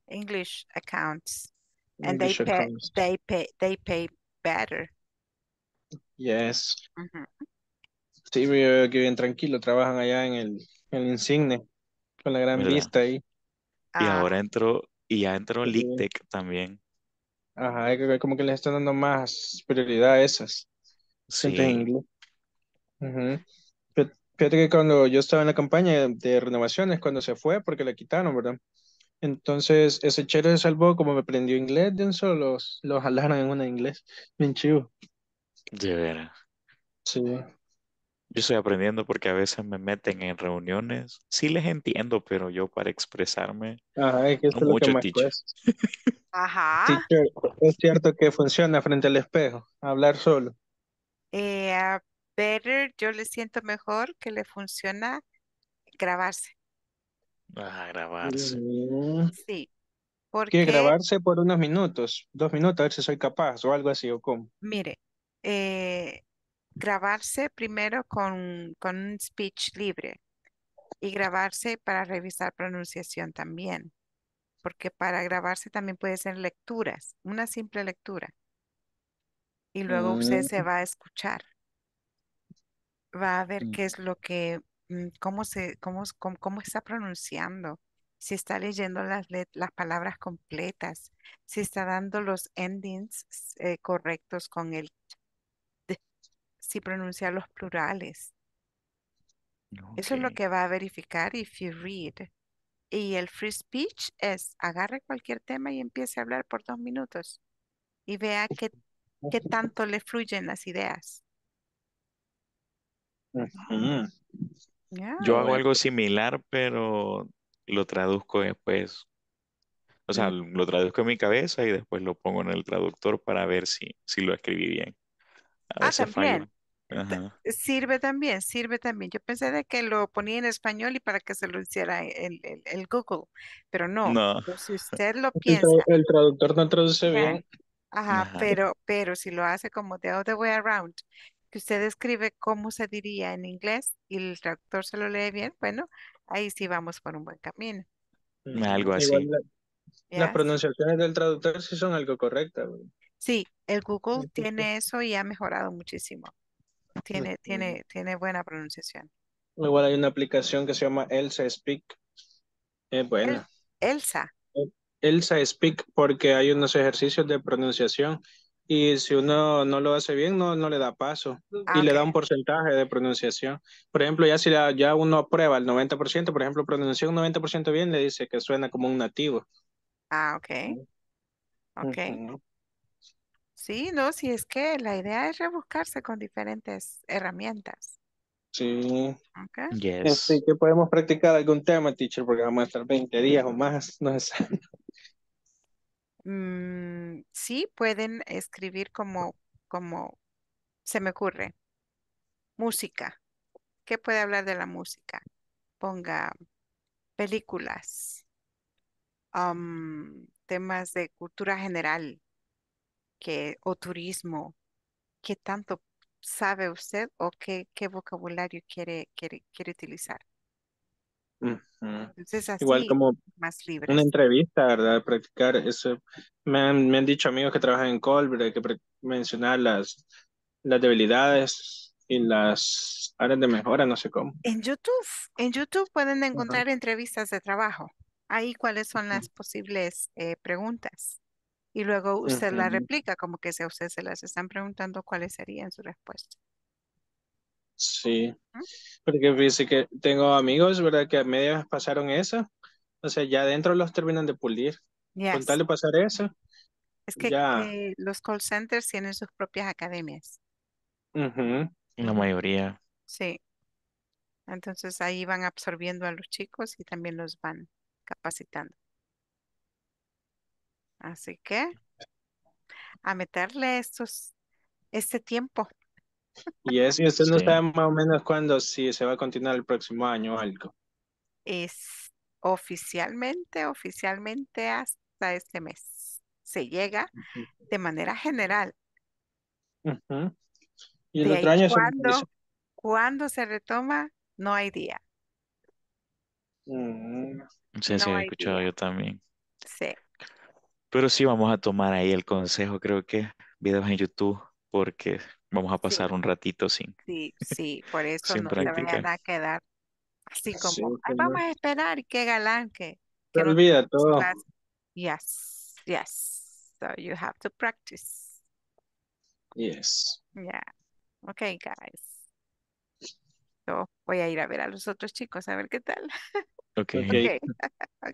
English accounts. And English they, accounts. Pay, they, pay, they pay better. Yes. Ujú. Sí, pero que bien tranquilo, trabajan allá en el, en el Insigne, con la gran ¿Verdad? vista ahí. Y Ah, ahora entro, y ya entró Sí. Lictec también. Ajá, hay que ver como que les están dando más prioridad a esas, siempre en Sí. inglés. Ujú. Fí- Fíjate que cuando yo estaba en la campaña de renovaciones, cuando se fue, porque la quitaron, ¿verdad? Entonces, ese chero se salvó, como me aprendió inglés, de un solo los, los jalaron en una de inglés. Bien chivo. De veras. Sí. Yo estoy aprendiendo porque a veces me meten en reuniones. Sí les entiendo, pero yo para expresarme, Ajá, es que no eso es lo que mucho, más teacher. cuesta. Sí, ajá. chero, es cierto que funciona frente al espejo, hablar solo. Eh, a Better, yo le siento mejor que le funciona grabarse. Ah, grabarse. Mm. Sí, Quiere porque, grabarse por unos minutos, dos minutos, a ver si soy capaz o algo así o cómo. mire, eh, grabarse primero con, con un speech libre y grabarse para revisar pronunciación también, porque para grabarse también puede ser lecturas, una simple lectura, y luego usted se Mm. va a escuchar, va a ver qué es lo que, mm, cómo se, cómo, es- cómo, cómo está pronunciando, si está leyendo las, let- las palabras completas, si está dando los endings eh, correctos con el, t, si pronuncia los plurales. Eso es lo Ok. que va a verificar if you read. Y el free speech es agarre cualquier tema y empiece a hablar por dos minutos y vea qué, qué tanto le fluyen las ideas. Ujú. Ya, Yo hago bueno. algo similar, pero lo traduzco después. O sea, Mm, lo traduzco en mi cabeza y después lo pongo en el traductor para ver si, si lo escribí bien. A Ah, veces fallo. también. ta- Ajá. Sirve también, sirve también. Yo pensé de que lo ponía en español y para que se lo hiciera el, el- el Google, pero no. No. Pero si usted lo El, tra- piensa, el traductor no traduce bien. vean, ajá, Ajá. pero, pero si lo hace como the other way around, que usted escribe cómo se diría en inglés y el traductor se lo lee bien, bueno, ahí sí vamos por un buen camino, Ujú. Algo Igual así. la- las ¿ya? Sí. pronunciaciones del traductor sí son algo correctas, güey. Sí, el Google tiene eso y ha mejorado muchísimo. Tiene, Ujú. tiene, tiene buena pronunciación. Igual hay una aplicación que se llama Elsa Speak. Es El, buena. Elsa. Elsa Speak porque hay unos ejercicios de pronunciación y si uno no lo hace bien, no, no le da paso y Ah, le da ok. un porcentaje de pronunciación. Por ejemplo, ya si la- ya uno aprueba el noventa por ciento, por ejemplo, pronunció un noventa por ciento bien, le dice que suena como un nativo. Ah, ok. Ok. Ujú. Sí, no, si es que la idea es rebuscarse con diferentes herramientas. Sí. Ok. Este, Yes. que podemos practicar algún tema, teacher, porque vamos a estar veinte días o más, no sé. Mm, sí, pueden escribir como, como se me ocurre. Música. ¿Qué puede hablar de la música? Ponga películas, am, temas de cultura general que, o turismo. ¿Qué tanto sabe usted o qué, qué vocabulario quiere, quiere, quiere utilizar? Ujú. Entonces, Igual así, como más una libres. entrevista, ¿verdad? De practicar eso. Me han, me han dicho amigos que trabajan en call, ¿verdad? Que prac- mencionar las, las debilidades y las áreas de mejora, no sé cómo. En YouTube, en YouTube pueden Ajá. encontrar entrevistas de trabajo. Ahí cuáles son las posibles eh, preguntas. Y luego usted la Ujú. replica, como que si a usted se las están preguntando, cuáles serían sus respuestas. Sí, ¿Mm? porque fíjese que tengo amigos, ¿verdad? Que a medias pasaron eso. O sea, ya adentro los terminan de pulir. Con tal Yes. de pasar eso, Es que ya. eh, los call centers tienen sus propias academias. Ujú. La Ujú. mayoría. Sí. Entonces ahí van absorbiendo a los chicos y también los van capacitando. Así que a meterle estos, este tiempo. Y es, y usted no Sí. sabe más o menos cuándo, si se va a continuar el próximo año o algo. Es oficialmente, oficialmente hasta este mes. Se llega Ujú. de manera general. Ujú. Y el De otro ahí año se me parece. cuando, cuando se retoma, no hay día. Mm. Sí, sí, No he hay escuchado día. yo también. Sí. Pero sí vamos a tomar ahí el consejo, creo que videos en YouTube, porque Vamos a pasar sí. un ratito sin. Sí, sí, por eso no te vayan a quedar así como, sí, ay, vamos a esperar y qué galán que. que se no olvida todo. Yes, yes. So you have to practice. Yes. Yeah. Okay, guys. Yo voy a ir a ver a los otros chicos a ver qué tal. Okay. Okay. Okay.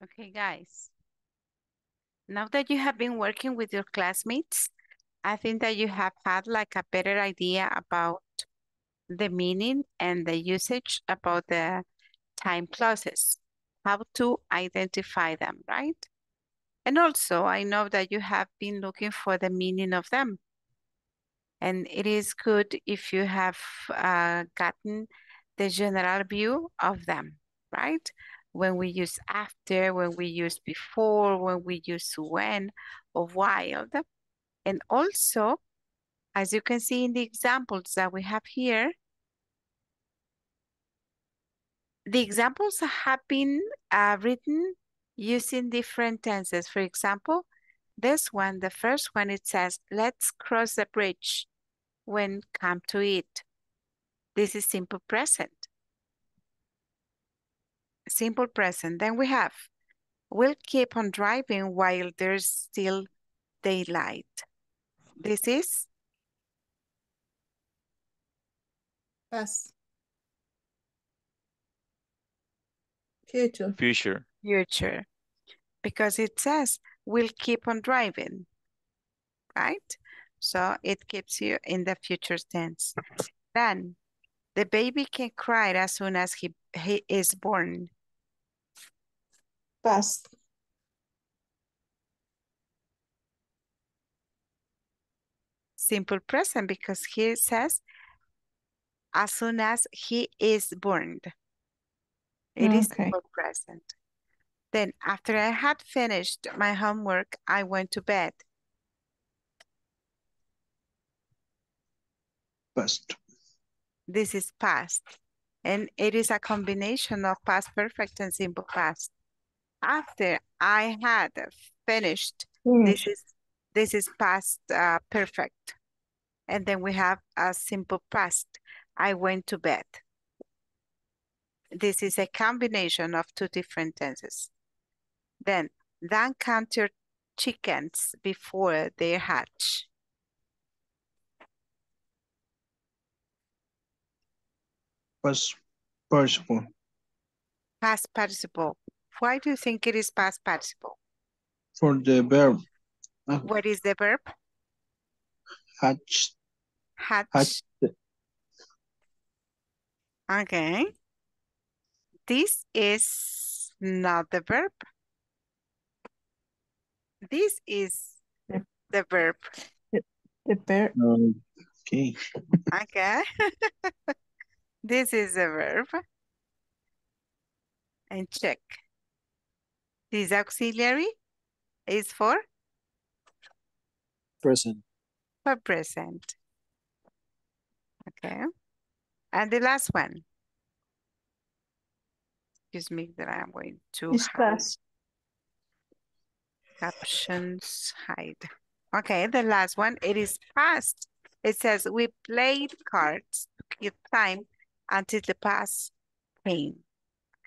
Okay, guys, now that you have been working with your classmates, I think that you have had like a better idea about the meaning and the usage about the time clauses, how to identify them, right? And also, I know that you have been looking for the meaning of them. And it is good if you have uh, gotten the general view of them, right? When we use after, when we use before, when we use when or while. And also, as you can see in the examples that we have here, the examples have been uh, written using different tenses. For example, this one, the first one, it says, let's cross the bridge when come to it. This is simple present. Simple present. Then we have, we'll keep on driving while there's still daylight. This is? Past. Future. Future. Future. Because it says, we'll keep on driving, right? So it keeps you in the future tense. Then, the baby can cry as soon as he, he is born. Past. Simple present because he says as soon as he is born. It okay. is simple present. Then after I had finished my homework, I went to bed. Past. This is past. And it is a combination of past perfect and simple past. After I had finished, mm. this is this is past uh, perfect. And then we have a simple past. I went to bed. This is a combination of two different tenses. Then, then count your chickens before they hatch. Past participle. past participle. Why do you think it is past participle? For the verb. Uh, what is the verb? Hatch. Hatch. Hatch. Okay. This is not the verb. This is the, the verb. The, the verb. Um, okay. Okay. This is the verb. And check. This auxiliary is for? Present. For present. Okay. And the last one. Excuse me that I'm going to hide. Captions hide. Okay, the last one. It is past. It says we played cards to give time until the past came.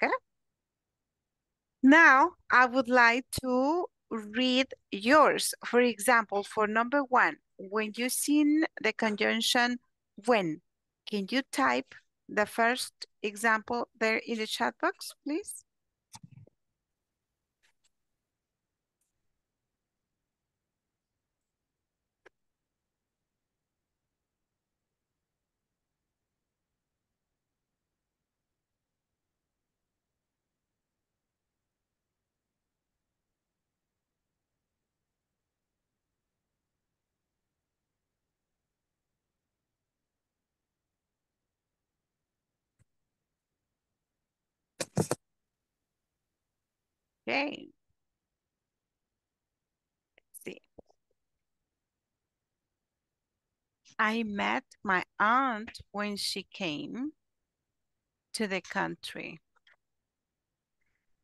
Okay. Now I would like to read yours. For example, for number one, when you see the conjunction when, can you type the first example there in the chat box, please? Okay. Let's see. I met my aunt when she came to the country.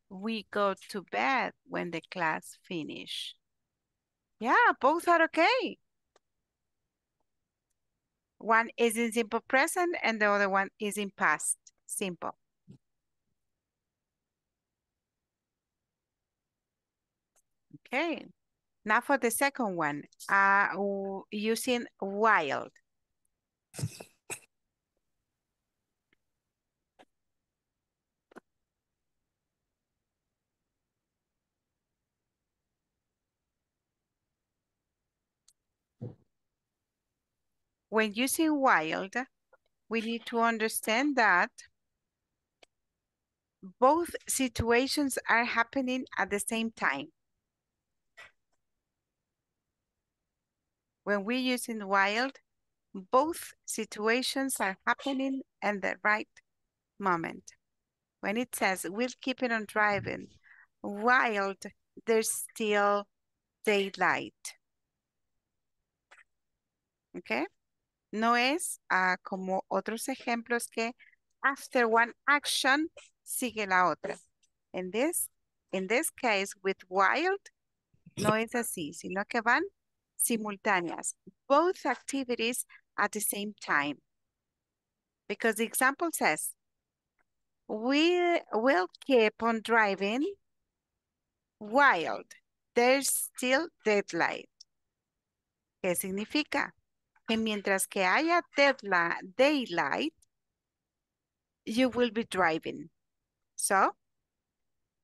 We go to bed when the class finishes. Yeah, both are okay. One is in simple present and the other one is in past simple. Okay, now for the second one, uh, using wild. When using wild, we need to understand that both situations are happening at the same time. When we use in wild, both situations are happening at the right moment. When it says, we'll keep it on driving, wild, there's still daylight. Okay? No es uh, como otros ejemplos que after one action, sigue la otra. In this, in this case, with wild, no es así, sino que van simultaneous, both activities at the same time. Because the example says, we will keep on driving while there's still deadlight. ¿Qué significa? Que mientras que haya daylight, you will be driving. So,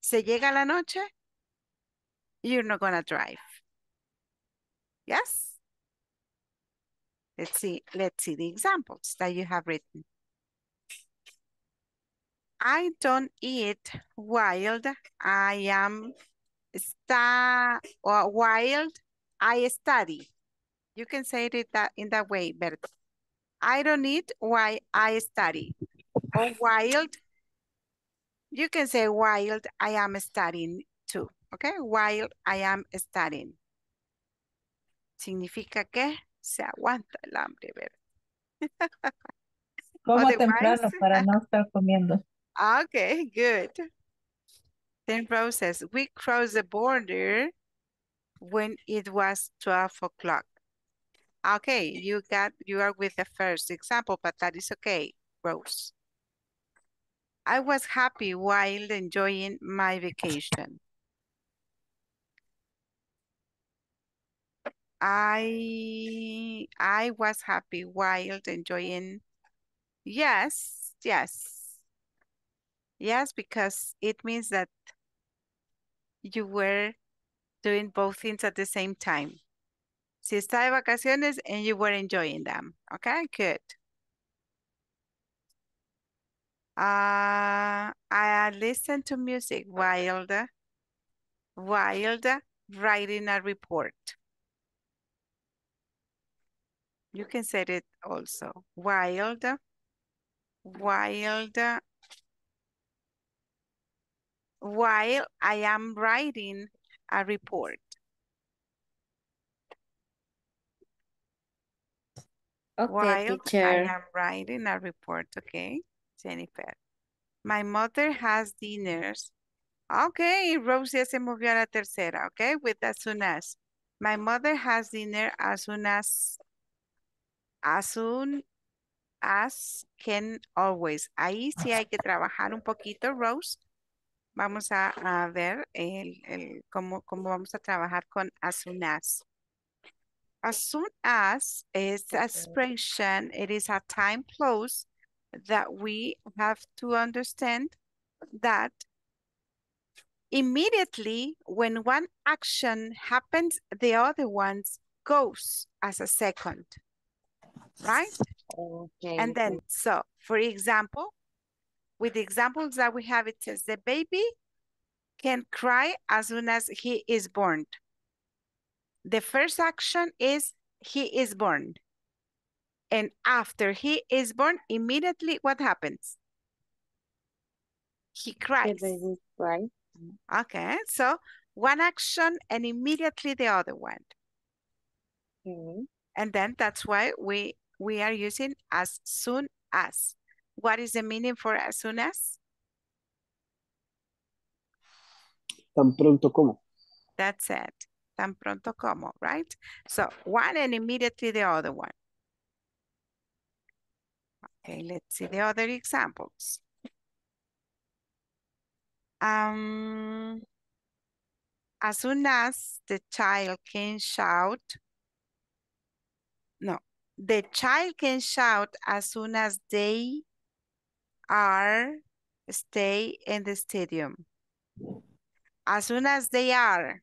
se llega la noche, you're not gonna drive. Yes? Let's see, let's see the examples that you have written. I don't eat wild, I am sta or wild, I study. You can say it that in that way, but I don't eat while I study. Or wild, you can say wild, I am studying too. Okay, wild, I am studying. Significa que se aguanta el hambre, ¿verdad? Como temprano para no estar comiendo. Okay, good. Then Rose says, we crossed the border when it was twelve o'clock. Okay, you got, you are with the first example, but that is okay, Rose. I was happy while enjoying my vacation. I I was happy while enjoying. Yes, yes. Yes, because it means that you were doing both things at the same time. Si está de vacaciones and you were enjoying them. Okay, good. Uh, I listen to music while, while writing a report. You can say it also. While, while, while I am writing a report. Okay, while teacher. I am writing a report, okay, Jennifer. My mother has dinners. Okay, Rosie se movió a la tercera, okay, with as soon as. My mother has dinner as soon as, as soon as can always. Ahí sí hay que trabajar un poquito, Rose. Vamos a, a ver el, el, cómo, cómo vamos a trabajar con as soon as. As soon as is a expression, it is a time clause that we have to understand that immediately when one action happens, the other one goes as a second, right? Okay. And then, so for example, with the examples that we have, it says the baby can cry as soon as he is born. The first action is he is born. And after he is born, immediately what happens? He cries. Right. Okay, so one action and immediately the other one. Mm-hmm. And then that's why we, we are using as soon as. What is the meaning for as soon as? Tan pronto como. That's it. Tan pronto como, right? So one and immediately the other one. Okay, let's see the other examples. Um, as soon as the child can shout, no, the child can shout as soon as they are stay in the stadium. As soon as they are.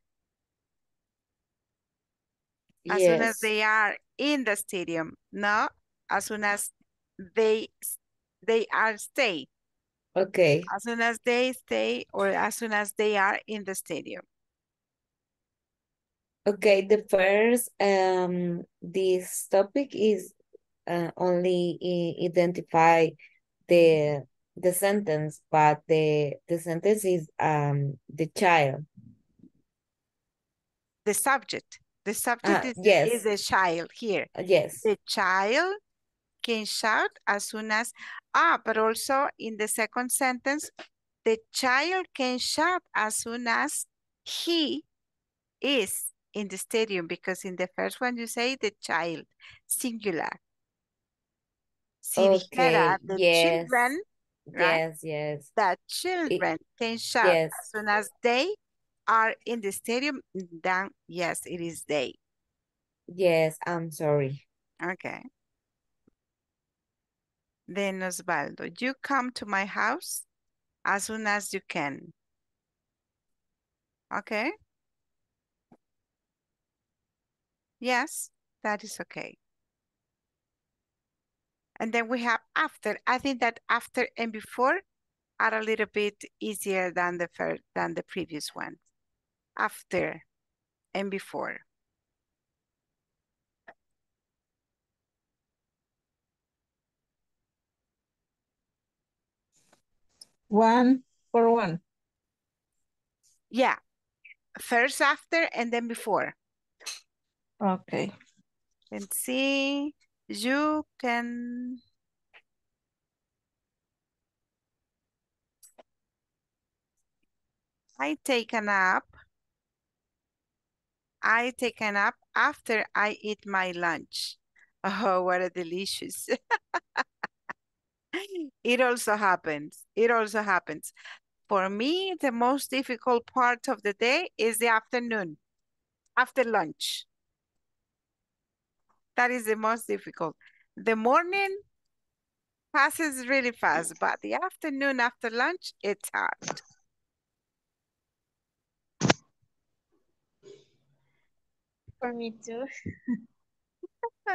As yes. soon as they are in the stadium. No, as soon as they they are stay. Okay. As soon as they stay or as soon as they are in the stadium. Okay, the first, um, this topic is uh, only identify the the sentence, but the, the sentence is um, the child. The subject. The subject uh, is, yes. is a child here. Yes. The child can shout as soon as, ah, but also in the second sentence, the child can shout as soon as he is in the stadium, because in the first one you say the child, singular. Si okay. the yes. children, right? Yes, yes. The children it, can shout yes. as soon as they are in the stadium, then yes, it is they. Yes, I'm sorry. Okay. Then Osvaldo, you come to my house as soon as you can. Okay. Yes, that is okay. And then we have after. I think that after and before are a little bit easier than the first, than the previous one. After and before. One for one. Yeah. First after and then before. Okay. Let's see. You can. I take a nap. I take a nap after I eat my lunch. Oh, what a delicious. It also happens. It also happens. For me, the most difficult part of the day is the afternoon, after lunch. That is the most difficult. The morning, passes really fast, but the afternoon after lunch, it's hard. For me too.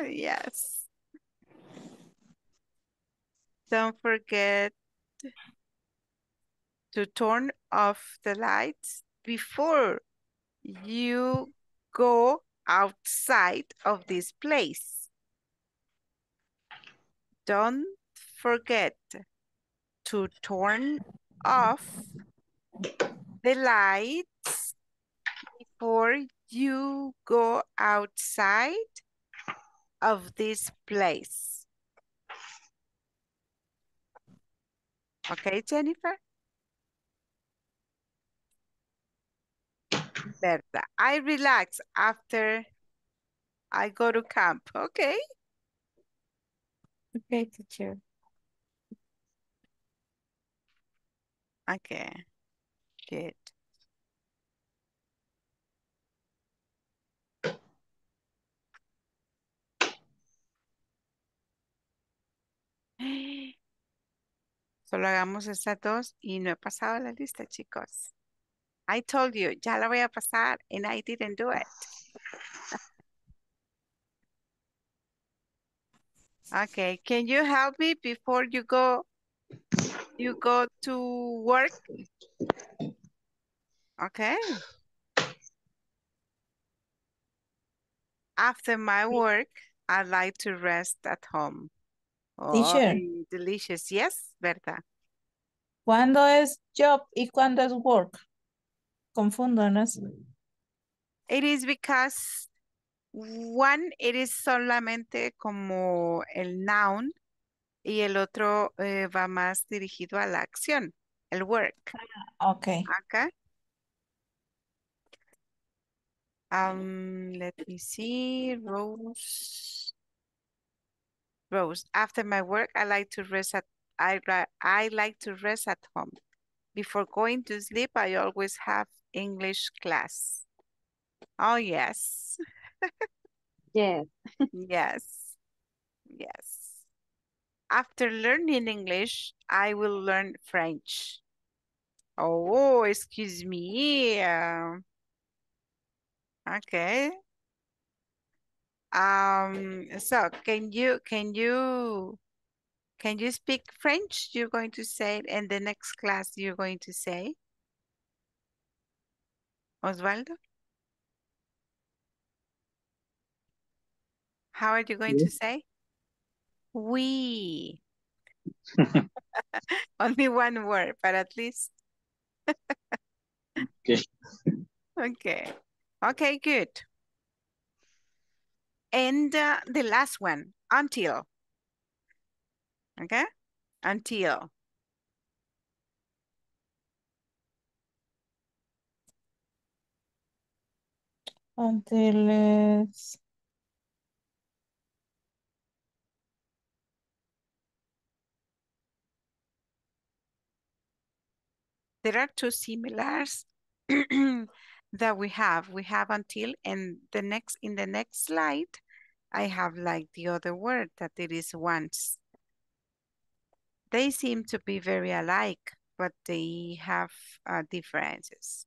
Yes. Don't forget to turn off the lights before you go outside of this place. Don't forget to turn off the lights before you go outside of this place. Okay, Jennifer? Berta, I relax after I go to camp, okay? Okay, teacher. Okay, good. Solo hagamos estas dos y no he pasado la lista, chicos. I told you, ya la voy a pasar, and I didn't do it. Okay, can you help me before you go, you go to work? Okay. After my work, I like to rest at home. Oh, teacher. Delicious, yes, Berta. ¿Cuándo es job y cuándo es work? Confúndanos. It is because one, it is solamente como el noun y el otro eh, va más dirigido a la acción, el work. Ah, okay. Okay. Um, let me see, Rose. Rose, after my work, I like to rest at I I like to rest at home. Before going to sleep, I always have English class. Oh yes. Yes. Yes. Yes. After learning English, I will learn French. Oh, excuse me. Okay. Um, so can you, can you, can you speak French? You're going to say it in the next class, you're going to say. Osvaldo? How are you going yes. to say? We. Oui. Only one word, but at least. Okay. Okay. Okay, good. And uh, the last one, until, okay? Until. Until is... There are two similars that we have. We have until, and the next, in the next slide, I have like the other word that it is once. They seem to be very alike, but they have uh, differences.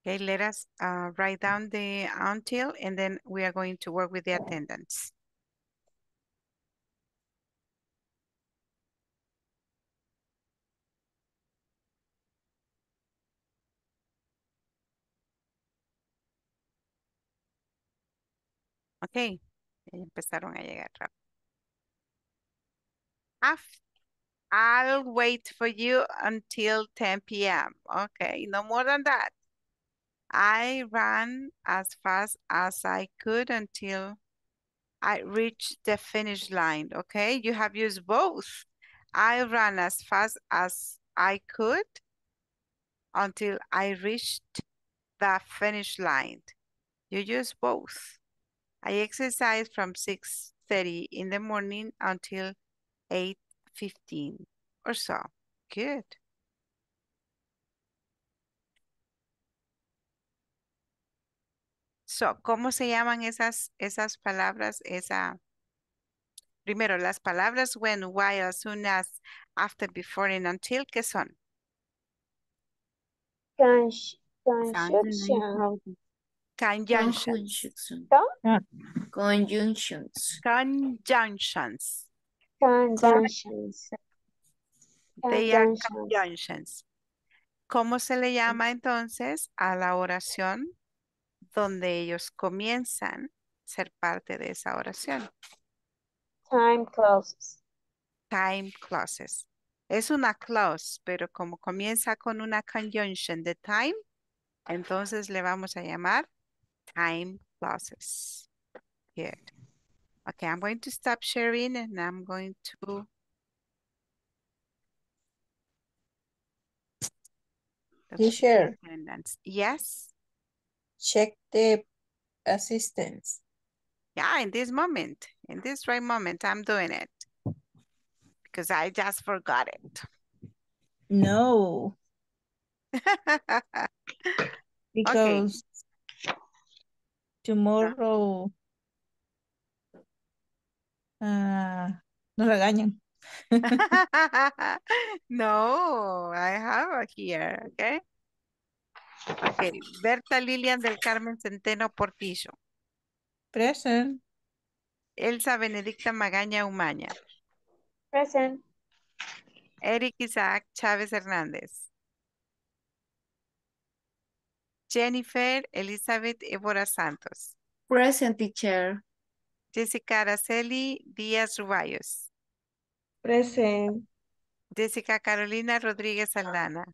Okay, let us uh, write down the until, and then we are going to work with the attendance. Okay, empezaron a llegar rápido. After, I'll wait for you until ten P M Okay, no more than that. I ran as fast as I could until I reached the finish line. Okay, you have used both. I ran as fast as I could until I reached the finish line. You use both. I exercise from six thirty in the morning until eight fifteen or so. Good. So, ¿cómo se llaman esas, esas palabras? Esa... Primero, las palabras when, while, as soon as, after, before, and until, ¿qué son? Conjunction. Conjunctions. Conjunctions. Conjunctions. Conjunctions. They are conjunctions. ¿Cómo se le llama entonces a la oración donde ellos comienzan a ser parte de esa oración? Time clauses. Time clauses. Es una clause, pero como comienza con una conjunction de time, entonces le vamos a llamar time clauses. Good. Okay, I'm going to stop sharing and I'm going to Teacher. Yes. Check the assistance. Yeah, in this moment, in this right moment, I'm doing it because I just forgot it. No. Because okay. Tomorrow uh, nos regañan. No, I have it here, okay? Okay, Berta Lilian del Carmen Centeno Portillo. Present. Elsa Benedicta Magaña Umaña. Present. Eric Isaac Chávez Hernández. Jennifer Elizabeth Évora Santos. Present, teacher. Jessica Araceli Díaz Ruballos. Present. Jessica Carolina Rodríguez Aldana.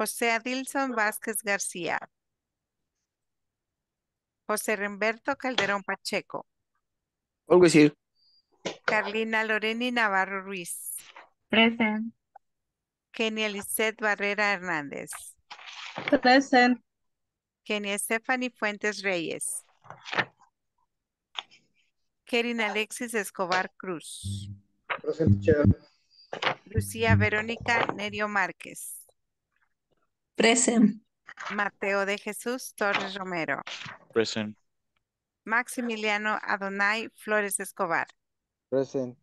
José Adilson Vázquez García. José Remberto Calderón Pacheco. Always here. Carlina Loreni Navarro Ruiz. Present. Kenia Lisette Barrera Hernández. Present. Kenia Stephanie Fuentes Reyes. Kerin Alexis Escobar Cruz. Present. Lucía Verónica Nerio Márquez. Present. Mateo de Jesús Torres Romero. Present. Maximiliano Adonai Flores Escobar. Present.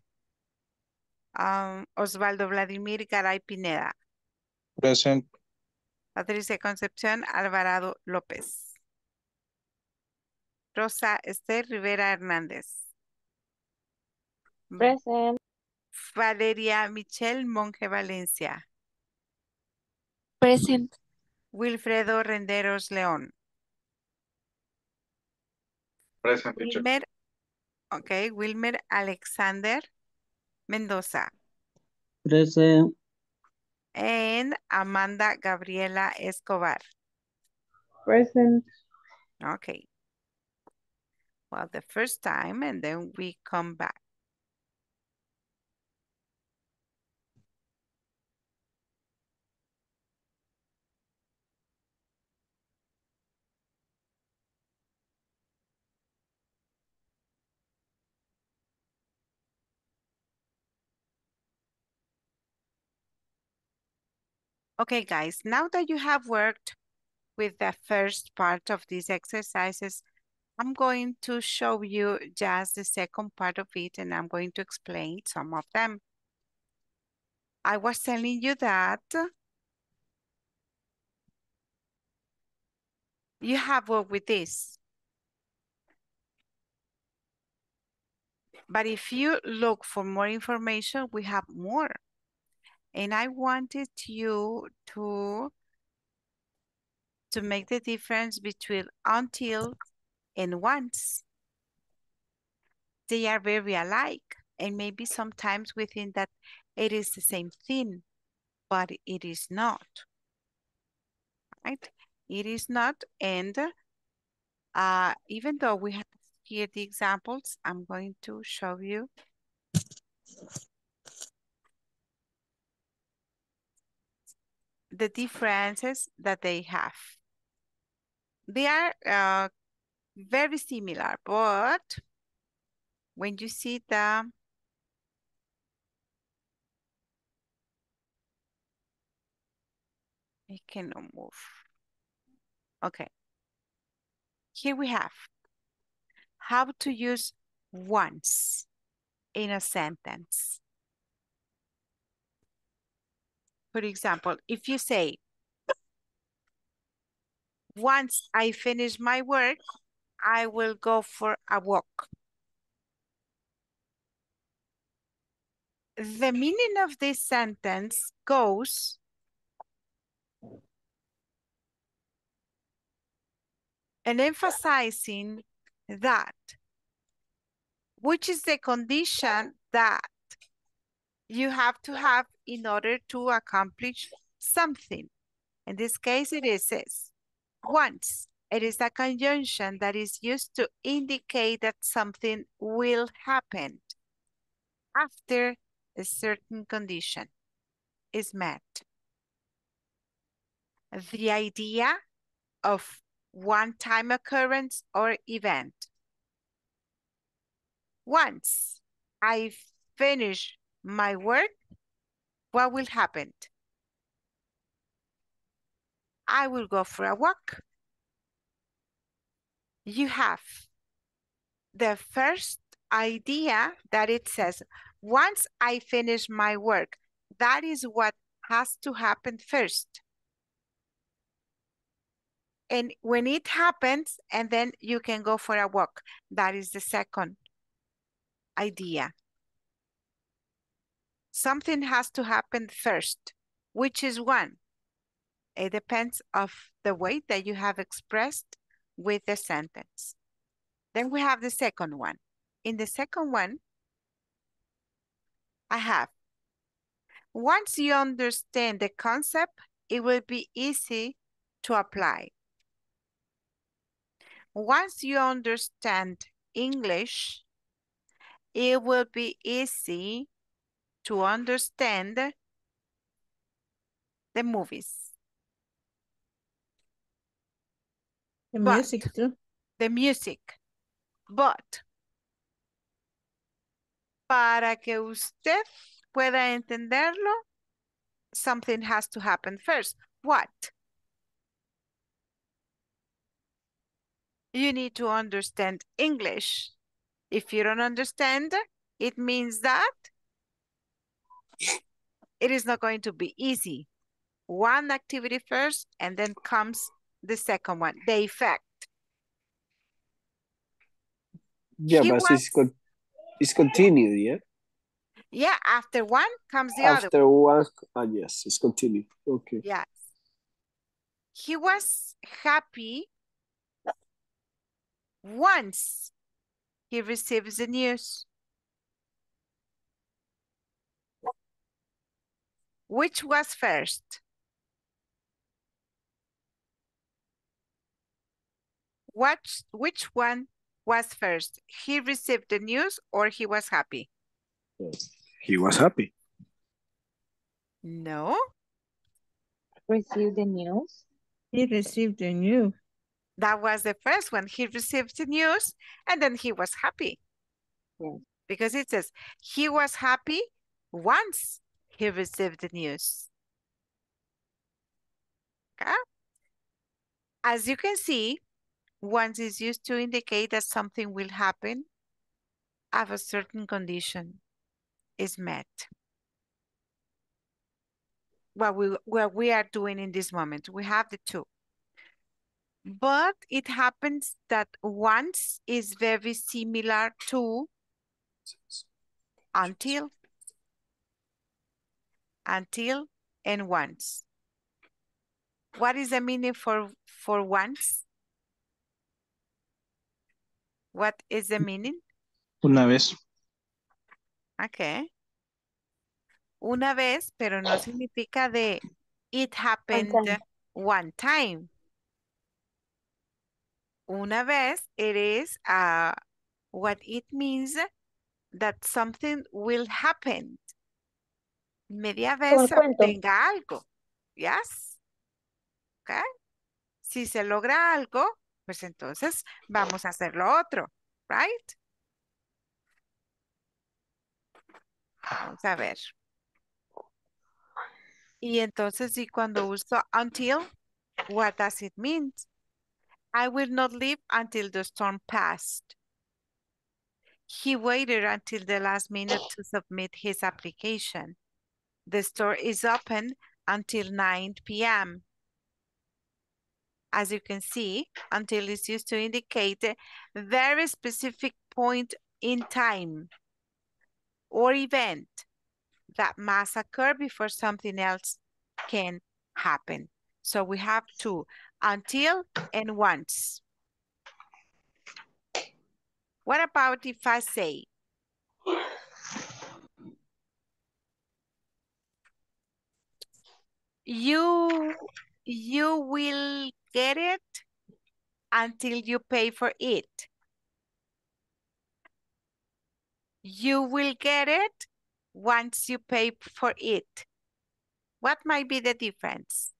Um, Osvaldo Vladimir Garay Pineda. Present. Patricia Concepción Alvarado López. Rosa Esther Rivera Hernández. Present. Valeria Michelle Monge Valencia. Present. Wilfredo Renderos León. Present, teacher. Wilmer, okay, Wilmer Alexander Mendoza. Present. And Amanda Gabriela Escobar. Present. Okay. Well, the first time and then we come back. Okay, guys, now that you have worked with the first part of these exercises, I'm going to show you just the second part of it and I'm going to explain some of them. I was telling you that you have worked with this. But if you look for more information, we have more. And I wanted you to, to make the difference between until and once. They are very alike. And maybe sometimes we think that it is the same thing, but it is not. Right? It is not. And uh, even though we have here the examples, I'm going to show you. The differences that they have. They are uh, very similar, but when you see the I cannot move. Okay, Here we have how to use once in a sentence. For example, if you say, once I finish my work, I will go for a walk. The meaning of this sentence goes, and emphasizing that, which is the condition that you have to have in order to accomplish something. In this case, it is says, once. It is a conjunction that is used to indicate that something will happen after a certain condition is met. The idea of one-time occurrence or event. Once I finish my work, what will happen? I will go for a walk. You have the first idea that it says, once I finish my work, that is what has to happen first. And when it happens, and then you can go for a walk. That is the second idea. Something has to happen first, which is one. It depends on the way that you have expressed with the sentence. Then we have the second one. In the second one, I have, once you understand the concept, it will be easy to apply. Once you understand English, it will be easy to understand the movies. The but, music too. The music. But para que usted pueda entenderlo, something has to happen first. What? You need to understand English. If you don't understand, it means that it is not going to be easy. One activity first, and then comes the second one, the effect. Yeah, he but was... it's, con it's continued, yeah? Yeah, after one comes the after other. After one, ah, yes, it's continued. Okay. Yes. He was happy once he receives the news. Which was first? What, which one was first? He received the news or he was happy? He was happy. No. Received the news. He received the news. That was the first one. He received the news and then he was happy. Yeah. Because it says, he was happy once he received the news. Okay? As you can see, once is used to indicate that something will happen if a certain condition is met. What we, what we are doing in this moment, we have the two. But it happens that once is very similar to until, until, and once. What is the meaning for, for once? What is the meaning? Una vez. Okay. Una vez, pero no significa de it happened okay. one time. Una vez, it is uh, what it means that something will happen. Media vez se obtenga algo. Yes. Okay. Si se logra algo, pues entonces vamos a hacer lo otro. Right? Vamos a ver. Y entonces, y cuando uso until, what does it mean? I will not leave until the storm passed. He waited until the last minute to submit his application. The store is open until nine p m As you can see, until is used to indicate a very specific point in time or event that must occur before something else can happen. So we have two, until and once. What about if I say? You, you will get it until you pay for it. You will get it once you pay for it. What might be the difference?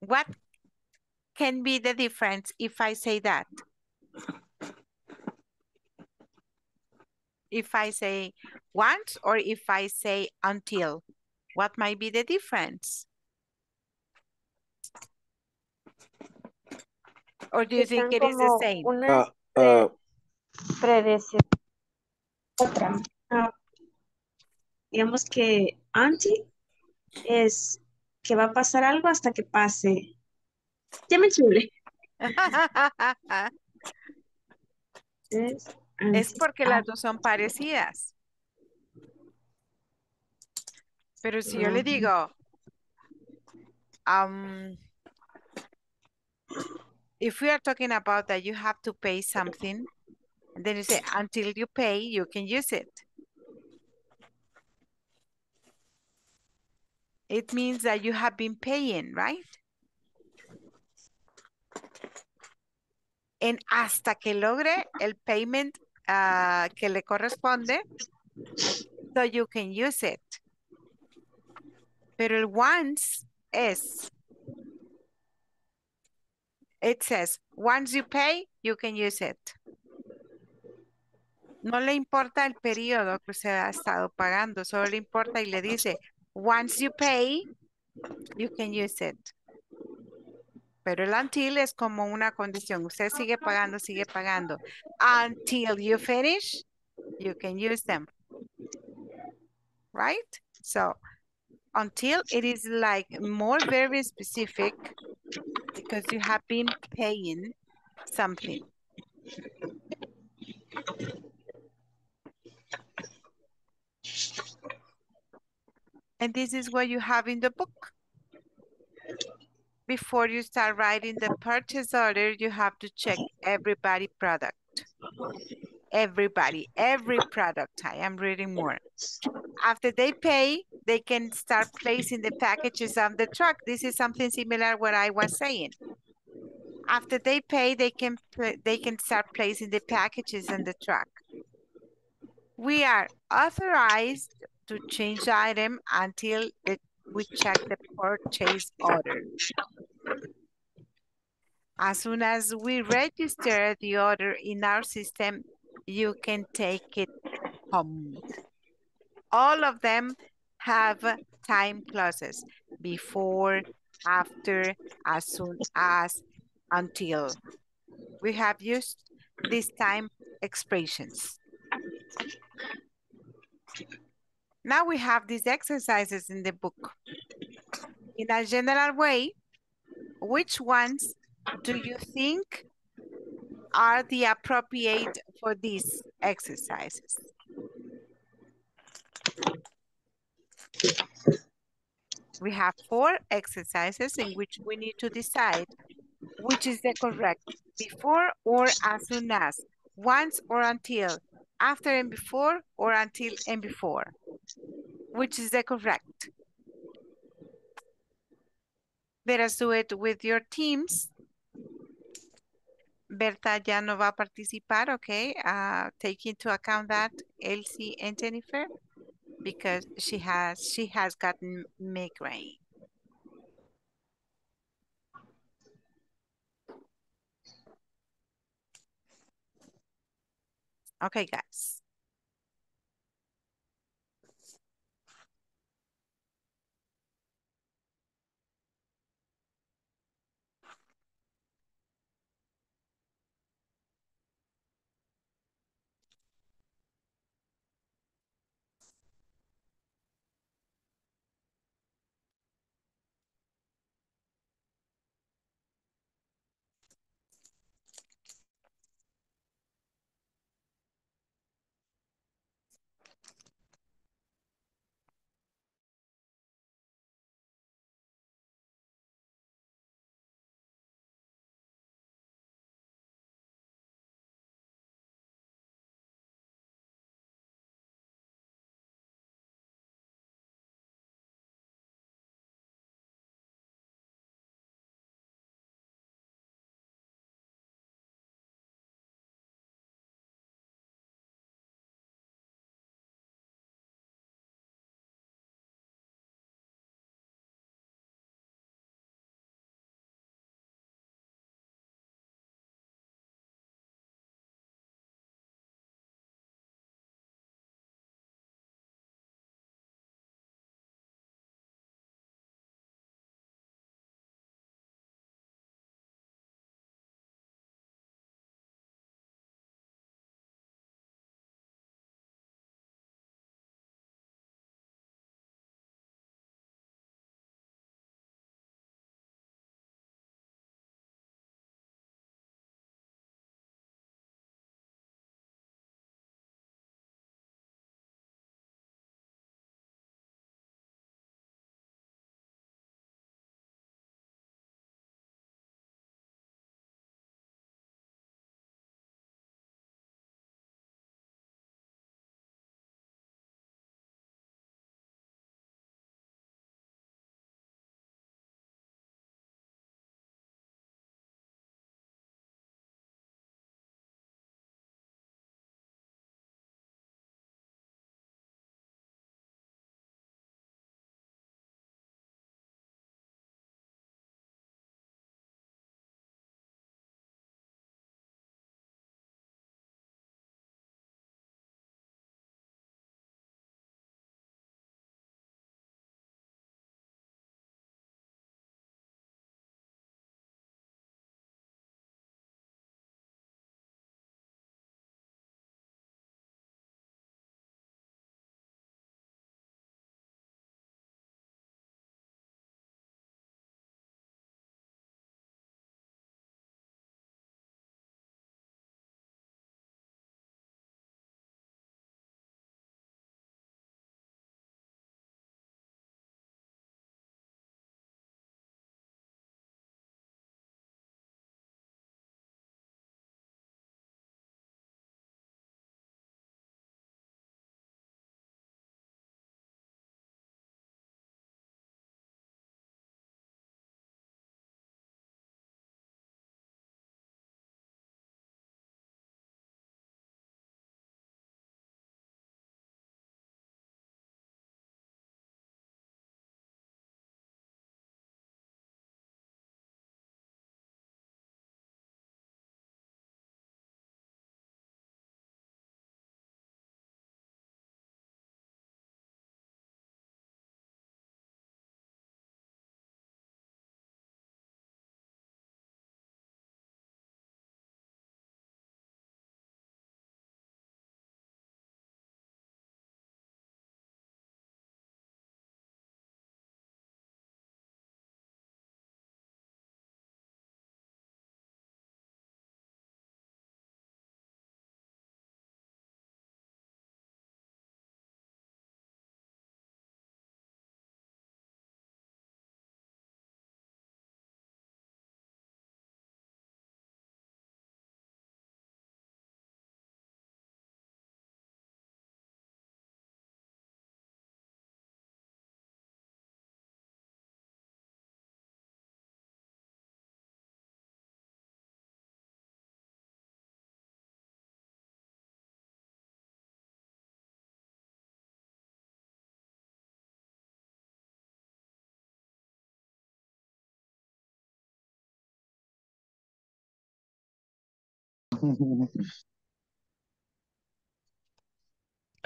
What can be the difference if I say that? If I say once or if I say until, what might be the difference? Or do you think it is the same? Uh, uh, Otra. Uh, digamos que antes es que va a pasar algo hasta que pase. Ya me chule. Es porque las dos son parecidas. Pero si yo le digo, um, if we are talking about that you have to pay something, and then you say, until you pay, you can use it. It means that you have been paying, right? En hasta que logre el payment uh, que le corresponde, so you can use it. Pero el once es, it says, once you pay, you can use it. No le importa el periodo que usted ha estado pagando, solo le importa y le dice, once you pay, you can use it. Pero el until es como una condición. Usted sigue pagando, sigue pagando. Until you finish, you can use them. Right? So, until it is like more very specific because you have been paying something. And this is what you have in the book. Before you start writing the purchase order, you have to check everybody product. Everybody, every product. I am reading more. After they pay, they can start placing the packages on the truck. This is something similar to what I was saying. After they pay, they can they can start placing the packages on the truck. We are authorized to change the item until it, we check the purchase order. As soon as we register the order in our system, you can take it home. All of them have time clauses, before, after, as soon as, until. We have used these time expressions. Now we have these exercises in the book. In a general way, which ones do you think are the appropriate for these exercises? We have four exercises in which we need to decide which is the correct, before or as soon as, once or until, after and before, or until and before. Which is the correct? Let us do it with your teams. Berta ya no va a participar, okay? Uh, take into account that, Elsie and Jennifer, because she has she has gotten migraine. Okay, guys.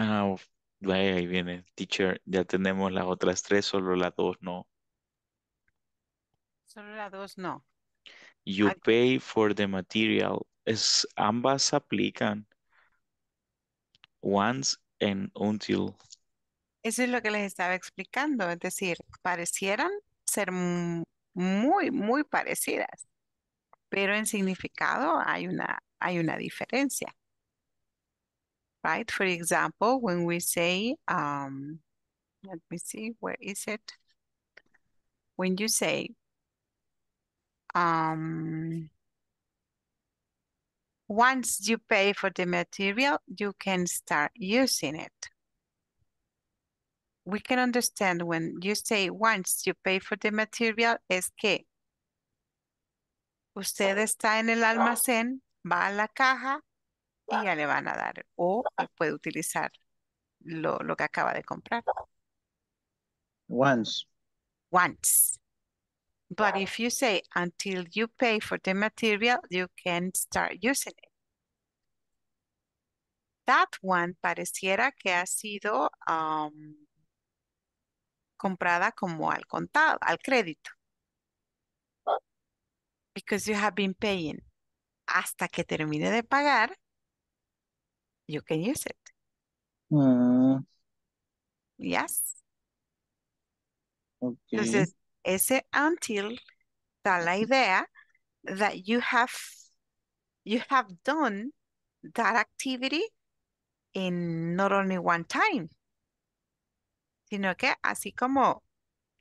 Ah, uf, vaya, ahí viene. Teacher, ya tenemos las otras tres, solo las dos no. Solo las dos no. You Ah, pay for the material. Es, ambas aplican. Once and until. eso es lo que les estaba explicando, es decir, parecieran ser mu- muy, muy parecidas, pero en significado hay una, hay una diferencia, right? For example, when we say, um, let me see, where is it? When you say, um, once you pay for the material, you can start using it. We can understand when you say once you pay for the material, es que usted está en el almacén, va a la caja y ya le van a dar o puede utilizar lo, lo que acaba de comprar. Once. Once. But if you say until you pay for the material, you can start using it. That one pareciera que ha sido um, comprada como al contado, al crédito, because you have been paying. Hasta que termine de pagar, you can use it. Mm, Yes. okay. Entonces, ese until da la idea that you have you have done that activity in not only one time, sino que así como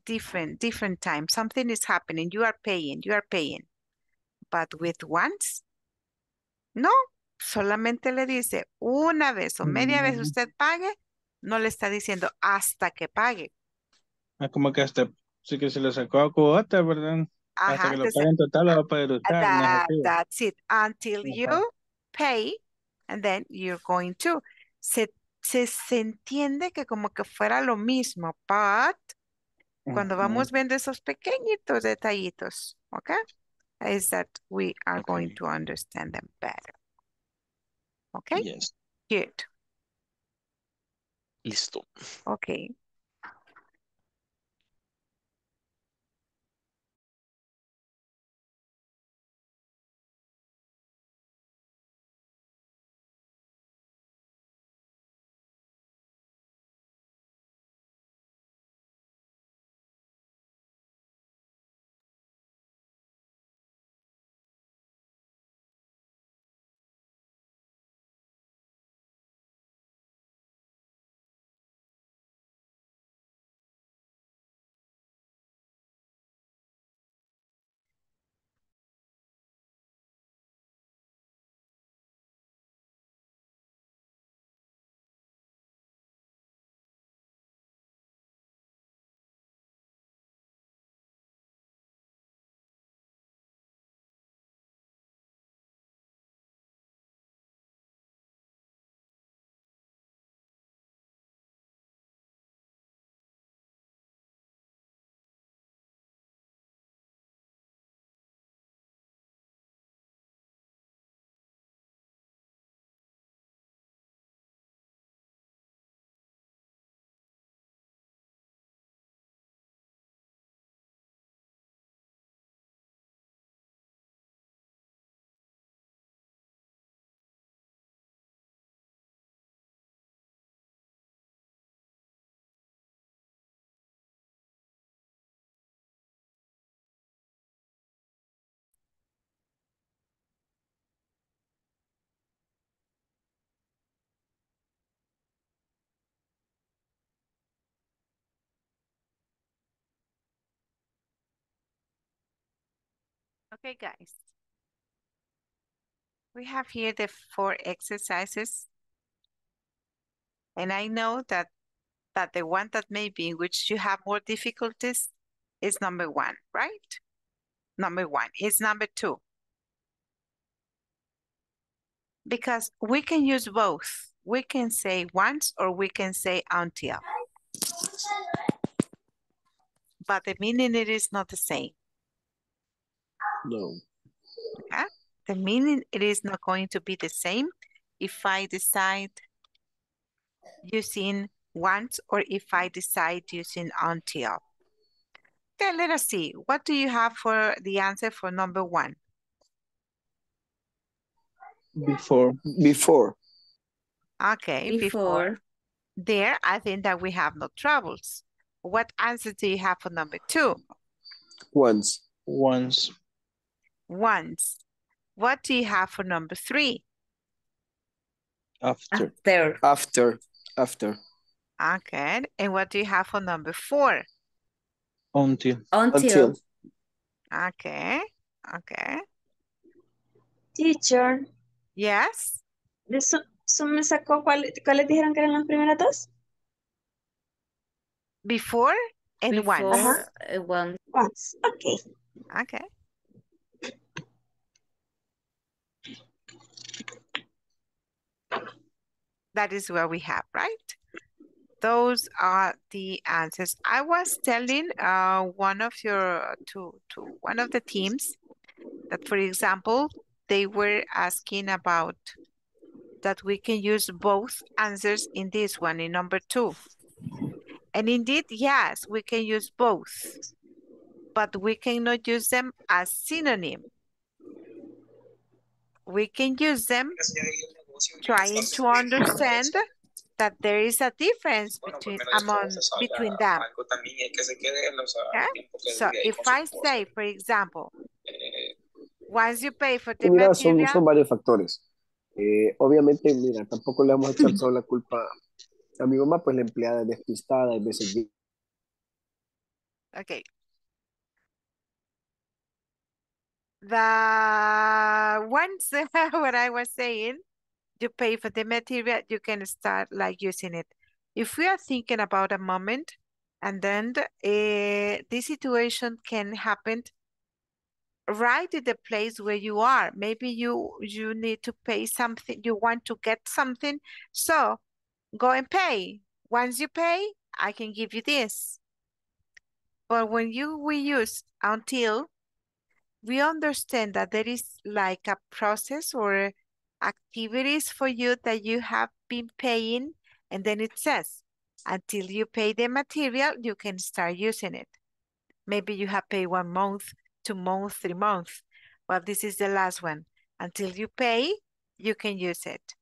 different different times, something is happening, you are paying, you are paying, but with once, no, solamente le dice una vez o media vez Mm, usted pague, no le está diciendo hasta que pague. ah, como que hasta, sí que se lo sacó a cuota, ¿verdad? Hasta Ajá, que lo entonces paguen total lo va a poder usar, no es That, así. that's it. Until Ajá. you pay, and then you're going to. Se, se, se entiende que como que fuera lo mismo, but cuando Ujú. vamos viendo esos pequeñitos detallitos, okay, is that we are going Okay. to understand them better, okay? Yes. Good. Listo. Okay. Okay, guys. We have here the four exercises, and I know that that the one that maybe in which you have more difficulties is number one, right? Number one is number two, because we can use both. We can say once or we can say until, but the meaning it is not the same. No. Okay? The meaning it is not going to be the same if I decide using want, or if I decide, using until. Okay, let us see. What do you have for the answer for number one? Before. Before. Okay, before. before. There, I think that we have no troubles. What answer do you have for number two? Once. Once. Once. What do you have for number three? After. After. After. After. Okay. And what do you have for number four? Until. Until. Okay. Okay. Teacher. Yes. The Zoom me sacó. ¿Cuáles dijeron que eran las primeras dos? Before and Before, once. Uh-huh. Once. Once. Okay. Okay. That is what we have, right? Those are the answers. I was telling uh, one of your to to one of the teams that, for example, they were asking about that we can use both answers in this one, in number two. And indeed, yes, we can use both, but we cannot use them as synonym. We can use them trying to understand that there is a difference between among between them. Okay? So if I say, for example, once you pay for the mira, material... Son, son varios factores. Eh, obviamente, mira, tampoco le vamos a echar solo la culpa a mi mamá, pues la empleada es despistada, hay veces... Okay. The once what I was saying, you pay for the material, you can start like using it. If we are thinking about a moment, and then eh, this situation can happen right at the place where you are. Maybe you, you need to pay something, you want to get something, so go and pay. Once you pay, I can give you this. But when you we use until, we understand that there is like a process or activities for you that you have been paying, and then it says, until you pay the material, you can start using it. Maybe you have paid one month, two months, three months. Well, this is the last one. Until you pay, you can use it.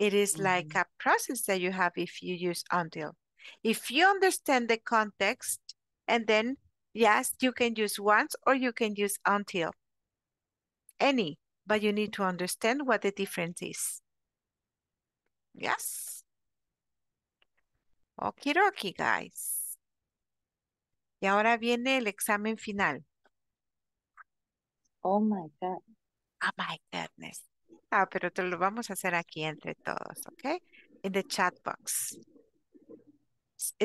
It is mm-hmm. like a process that you have if you use until. If you understand the context, and then, yes, you can use once or you can use until. Any. But you need to understand what the difference is. Yes? Okie dokie, guys. Y ahora viene el examen final. Oh, my God. Oh, my goodness. Ah, pero te lo vamos a hacer aquí entre todos, okay? In the chat box.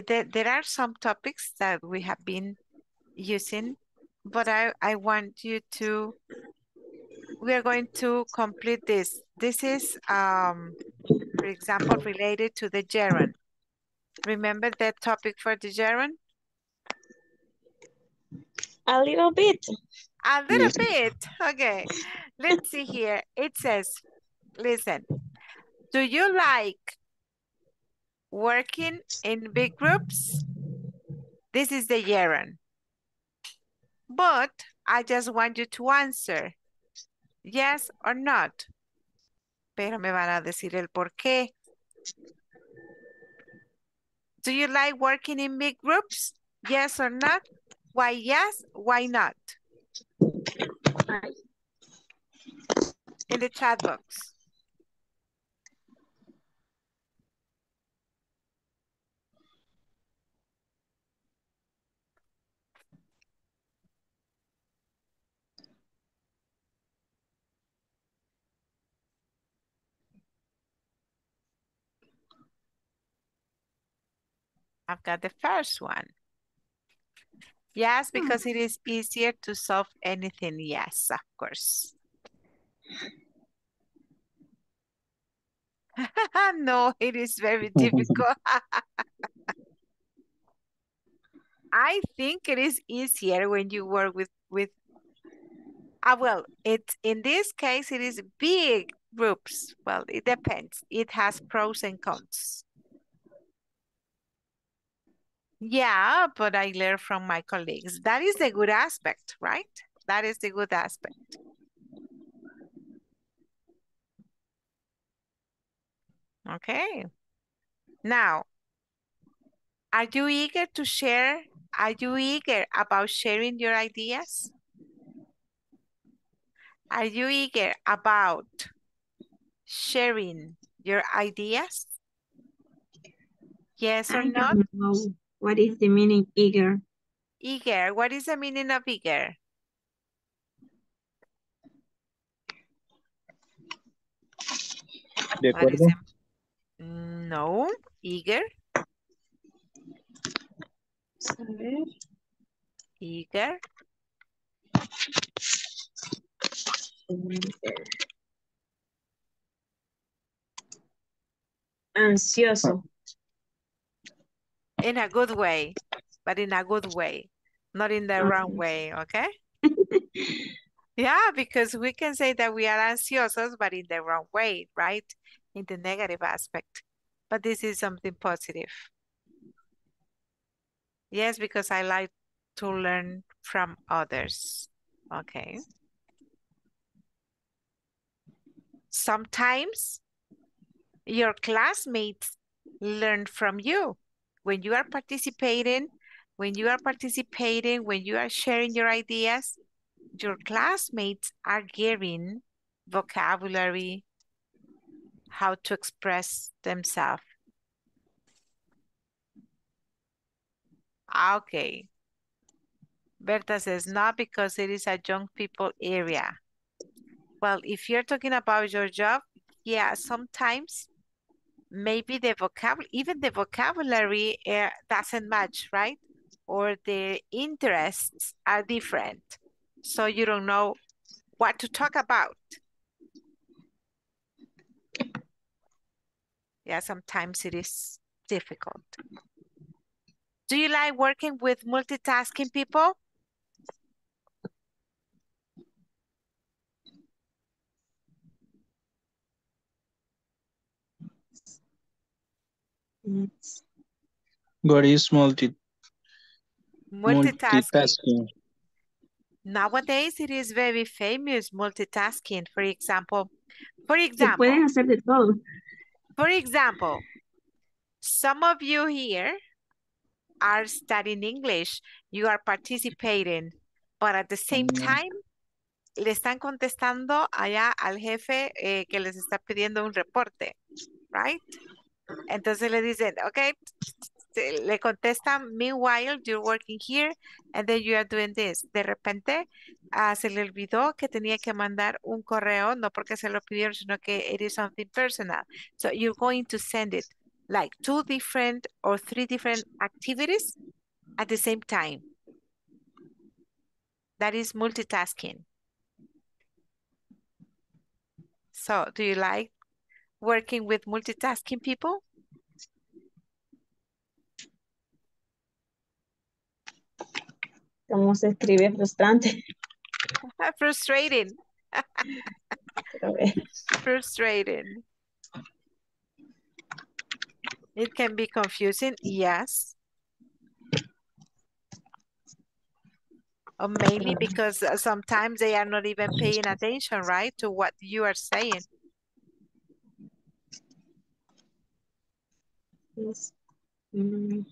There, there are some topics that we have been using, but I, I want you to... We are going to complete this. This is, um, for example, related to the gerund. Remember that topic for the gerund? A little bit. A little bit. Okay. Let's see here. It says, listen, do you like working in big groups? This is the gerund. But I just want you to answer. Yes or not. Pero me van a decir el por qué. Do you like working in big groups? Yes or not? Why yes? Why not? In the chat box. I've got the first one. Yes, because it is easier to solve anything. Yes, of course. No, it is very difficult. I think it is easier when you work with... with ah, well, it's, in this case, it is big groups. Well, it depends. It has pros and cons. Yeah, but I learn from my colleagues. That is the good aspect, right? That is the good aspect. Okay. Now, are you eager to share? Are you eager about sharing your ideas? Are you eager about sharing your ideas? Yes or not? What is the meaning eager? Eager. What is the meaning of eager? De acuerdo. No, eager. Saber. Eager. Ansioso. In a good way, but in a good way, not in the okay. wrong way, okay? Yeah, because we can say that we are ansiosos, but in the wrong way, right? In the negative aspect. But this is something positive. Yes, because I like to learn from others. Okay. Sometimes your classmates learn from you. When you are participating, when you are participating, when you are sharing your ideas, your classmates are giving vocabulary, how to express themselves. Okay. Berta says, not because it is a young people area. Well, if you're talking about your job, yeah, sometimes maybe the vocabulary, even the vocabulary uh, doesn't match, right? Or the interests are different. So you don't know what to talk about. Yeah, sometimes it is difficult. Do you like working with multitasking people? What is multi multitasking? multitasking? Nowadays it is very famous, multitasking. For example, for example, pueden hacer de todo. For example, some of you here are studying English, you are participating, but at the same time, le están contestando allá al jefe eh, que les está pidiendo un reporte, right? Entonces le dicen, okay, le contestan, meanwhile, you're working here, and then you are doing this. De repente, uh, se le olvidó que tenía que mandar un correo, no porque se lo pidieron, sino que it is something personal. So you're going to send it, like two different or three different activities at the same time. That is multitasking. So do you like working with multitasking people? ¿Cómo se escribe frustrante? Frustrating. Frustrating. It can be confusing, yes. Or maybe because sometimes they are not even paying attention, right, to what you are saying. Yes. Mm.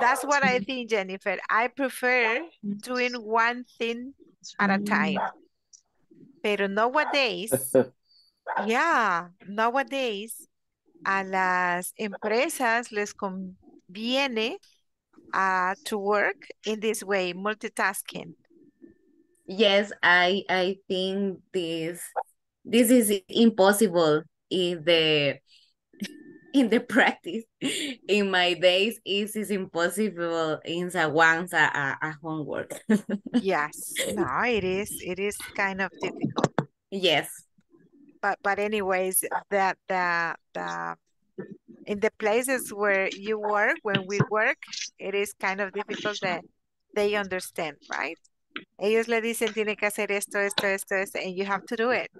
That's what I think, Jennifer. I prefer doing one thing at a time. Pero nowadays, yeah, nowadays a las empresas les conviene uh, to work in this way, multitasking. Yes, I, I think this This is impossible in the in the practice. In my days, it is impossible in the ones a, a homework. Yes, no, it is. It is kind of difficult. Yes, but but anyways, that the the in the places where you work, when we work, it is kind of difficult that they understand, right? Ellos le dicen tiene que hacer esto, esto, esto, esto, and you have to do it.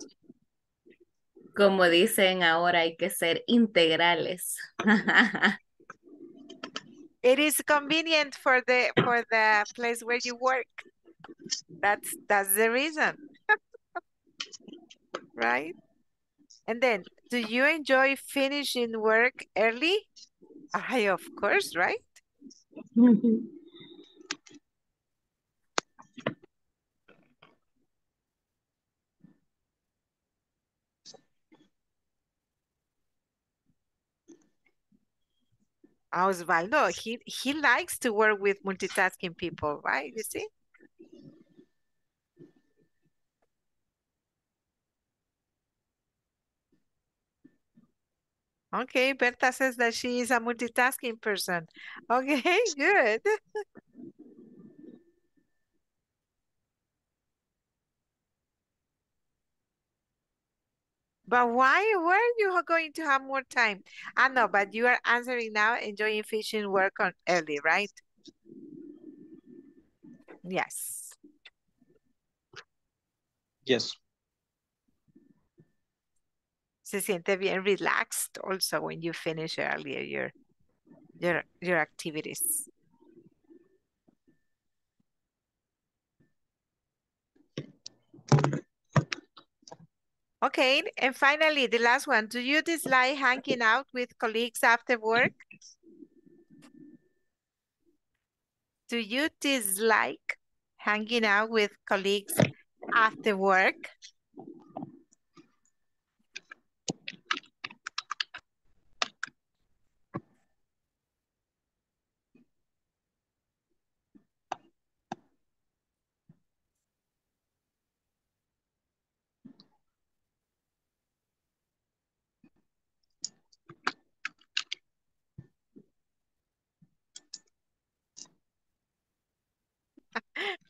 Como dicen ahora, hay que ser integrales. It is convenient for the for the place where you work. That's that's the reason. Right? And then, do you enjoy finishing work early? I, of course, right? Osvaldo, he, he likes to work with multitasking people, right? You see? Okay, Berta says that she is a multitasking person. Okay, good. But why were you going to have more time? I know, but you are answering now, enjoying finishing work on early, right? Yes. Yes. Se siente bien relaxed also when you finish earlier your, your, your activities. Okay, and finally, the last one. Do you dislike hanging out with colleagues after work? Do you dislike hanging out with colleagues after work?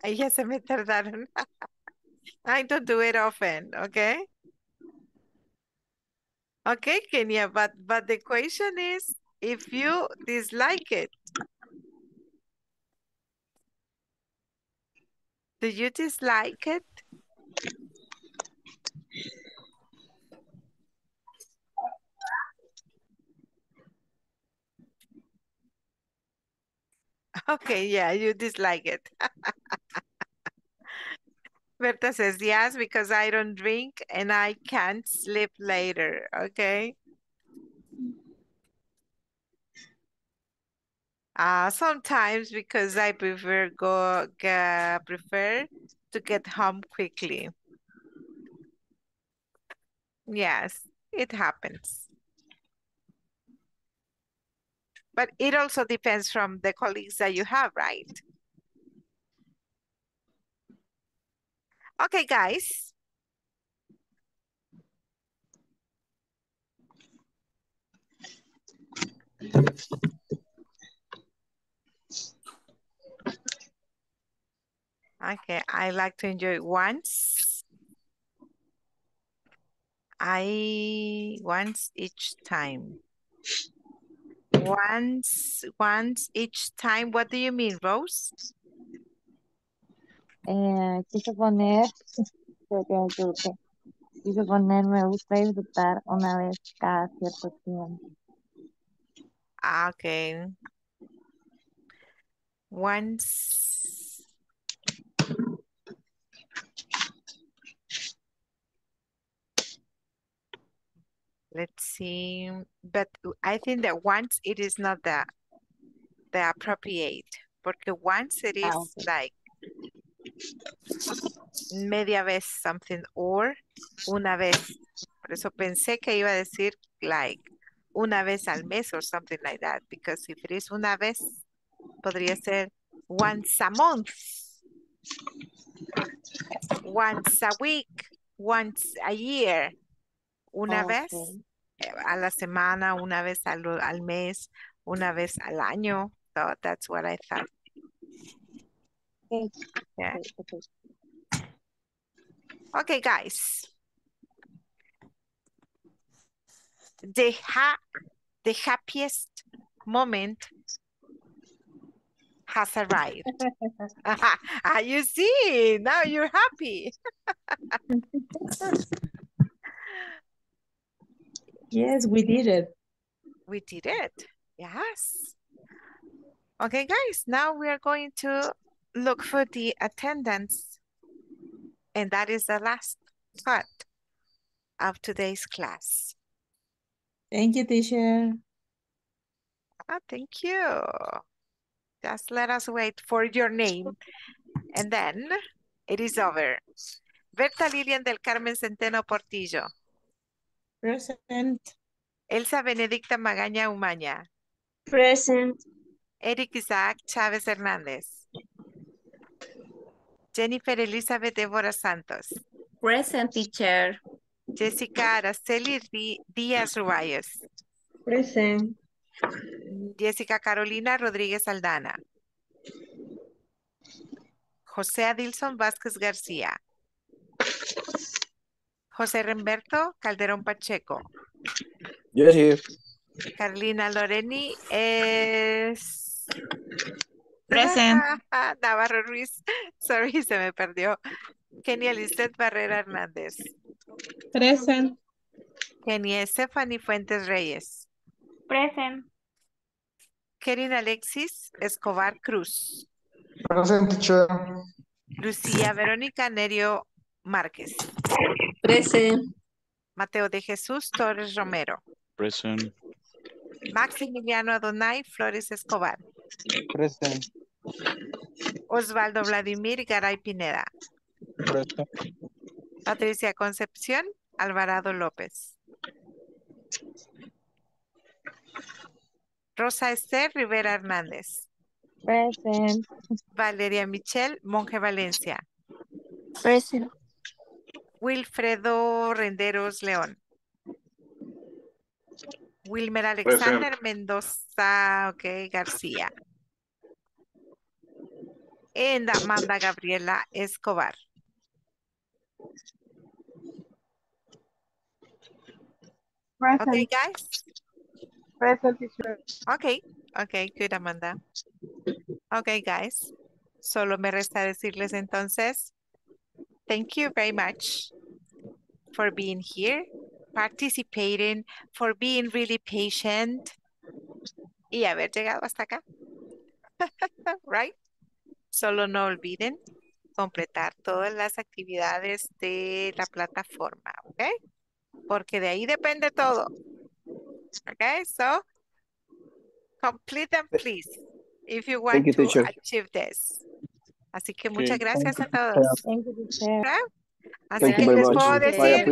Ellas se me tardaron. I don't do it often, okay? Okay, Kenia, but, but the question is if you dislike it. Do you dislike it? Okay, yeah, you dislike it. Berta says, yes, because I don't drink and I can't sleep later, okay? Uh, sometimes because I prefer go, uh, prefer to get home quickly. Yes, it happens. But it also depends from the colleagues that you have, right? Okay, guys. Okay, I like to enjoy once. I once each time. Once, once each time. What do you mean, Rose? Eh, quise poner, quise poner, me gusta disfrutar una vez cada cierto tiempo. Ah, okay. Once. Let's see, but I think that once it is not the, the appropriate, porque once it is ah, okay. Like media vez something or una vez. Por eso pensé que iba a decir like una vez al mes or something like that, because if it is una vez, podría ser once a month, once a week, once a year. Una okay. vez a la semana, una vez al, al mes, una vez al año. So that's what I thought. Okay. Yeah. Okay. Okay, guys. The, ha the happiest moment has arrived. You see, now you're happy. Yes, we did it. We did it. Yes. Okay, guys, now we are going to look for the attendance. And that is the last part of today's class. Thank you, teacher. Oh, thank you. Just let us wait for your name. And then it is over. Berta Lilian del Carmen Centeno Portillo. Present. Elsa Benedicta Magaña Umaña. Present. Eric Isaac Chávez Hernández. Jennifer Elizabeth Débora Santos. Present, teacher. Jessica Araceli Díaz Ruballes. Present. Jessica Carolina Rodríguez Aldana. José Adilson Vázquez García. José Remberto Calderón Pacheco. Yes, yes. Carlina Loreni es... Present. Navarro Ruiz. Sorry, se me perdió. Kenia Lisette Barrera Hernández. Present. Kenia Stephanie Fuentes Reyes. Present. Kerin Alexis Escobar Cruz. Present, teacher. Lucía Verónica Nerio Márquez. Present. Mateo de Jesús Torres Romero. Present. Maximiliano Adonai Flores Escobar. Present. Osvaldo Vladimir Garay Pineda. Present. Patricia Concepción Alvarado López. Rosa Esther Rivera Hernández. Present. Valeria Michelle Monge Valencia. Present. Wilfredo Renderos León. Wilmer Alexander Present. Mendoza, okay, García. And Amanda Gabriela Escobar. Present. Okay, guys. Present. Okay, okay, good, Amanda. Okay, guys. Solo me resta decirles entonces, thank you very much for being here, participating, for being really patient. Y haber llegado hasta acá. Right? Solo no olviden completar todas las actividades de la plataforma, ¿ok? Porque de ahí depende todo. Okay, so complete them, please, if you want you, to teacher. Achieve this. Así que muchas okay. gracias Thank a todos. Thank you, Así Thank que you les much. Puedo decir,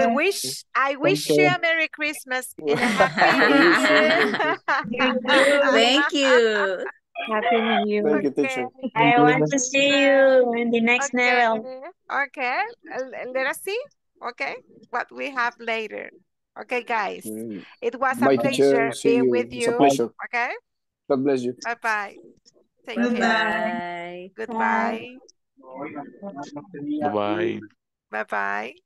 we wish, I wish Thank you a Merry Christmas. And a happy Thank you. Happy New Year. Thank you, teacher. Okay. I want to see you in the next okay. level. Okay, let us see, okay, what we have later. Okay, guys, mm. it was a My pleasure teacher, being you. With you. It's a pleasure. Okay? God bless you. Bye-bye. Take care. Goodbye. Goodbye. Bye-bye. Bye-bye.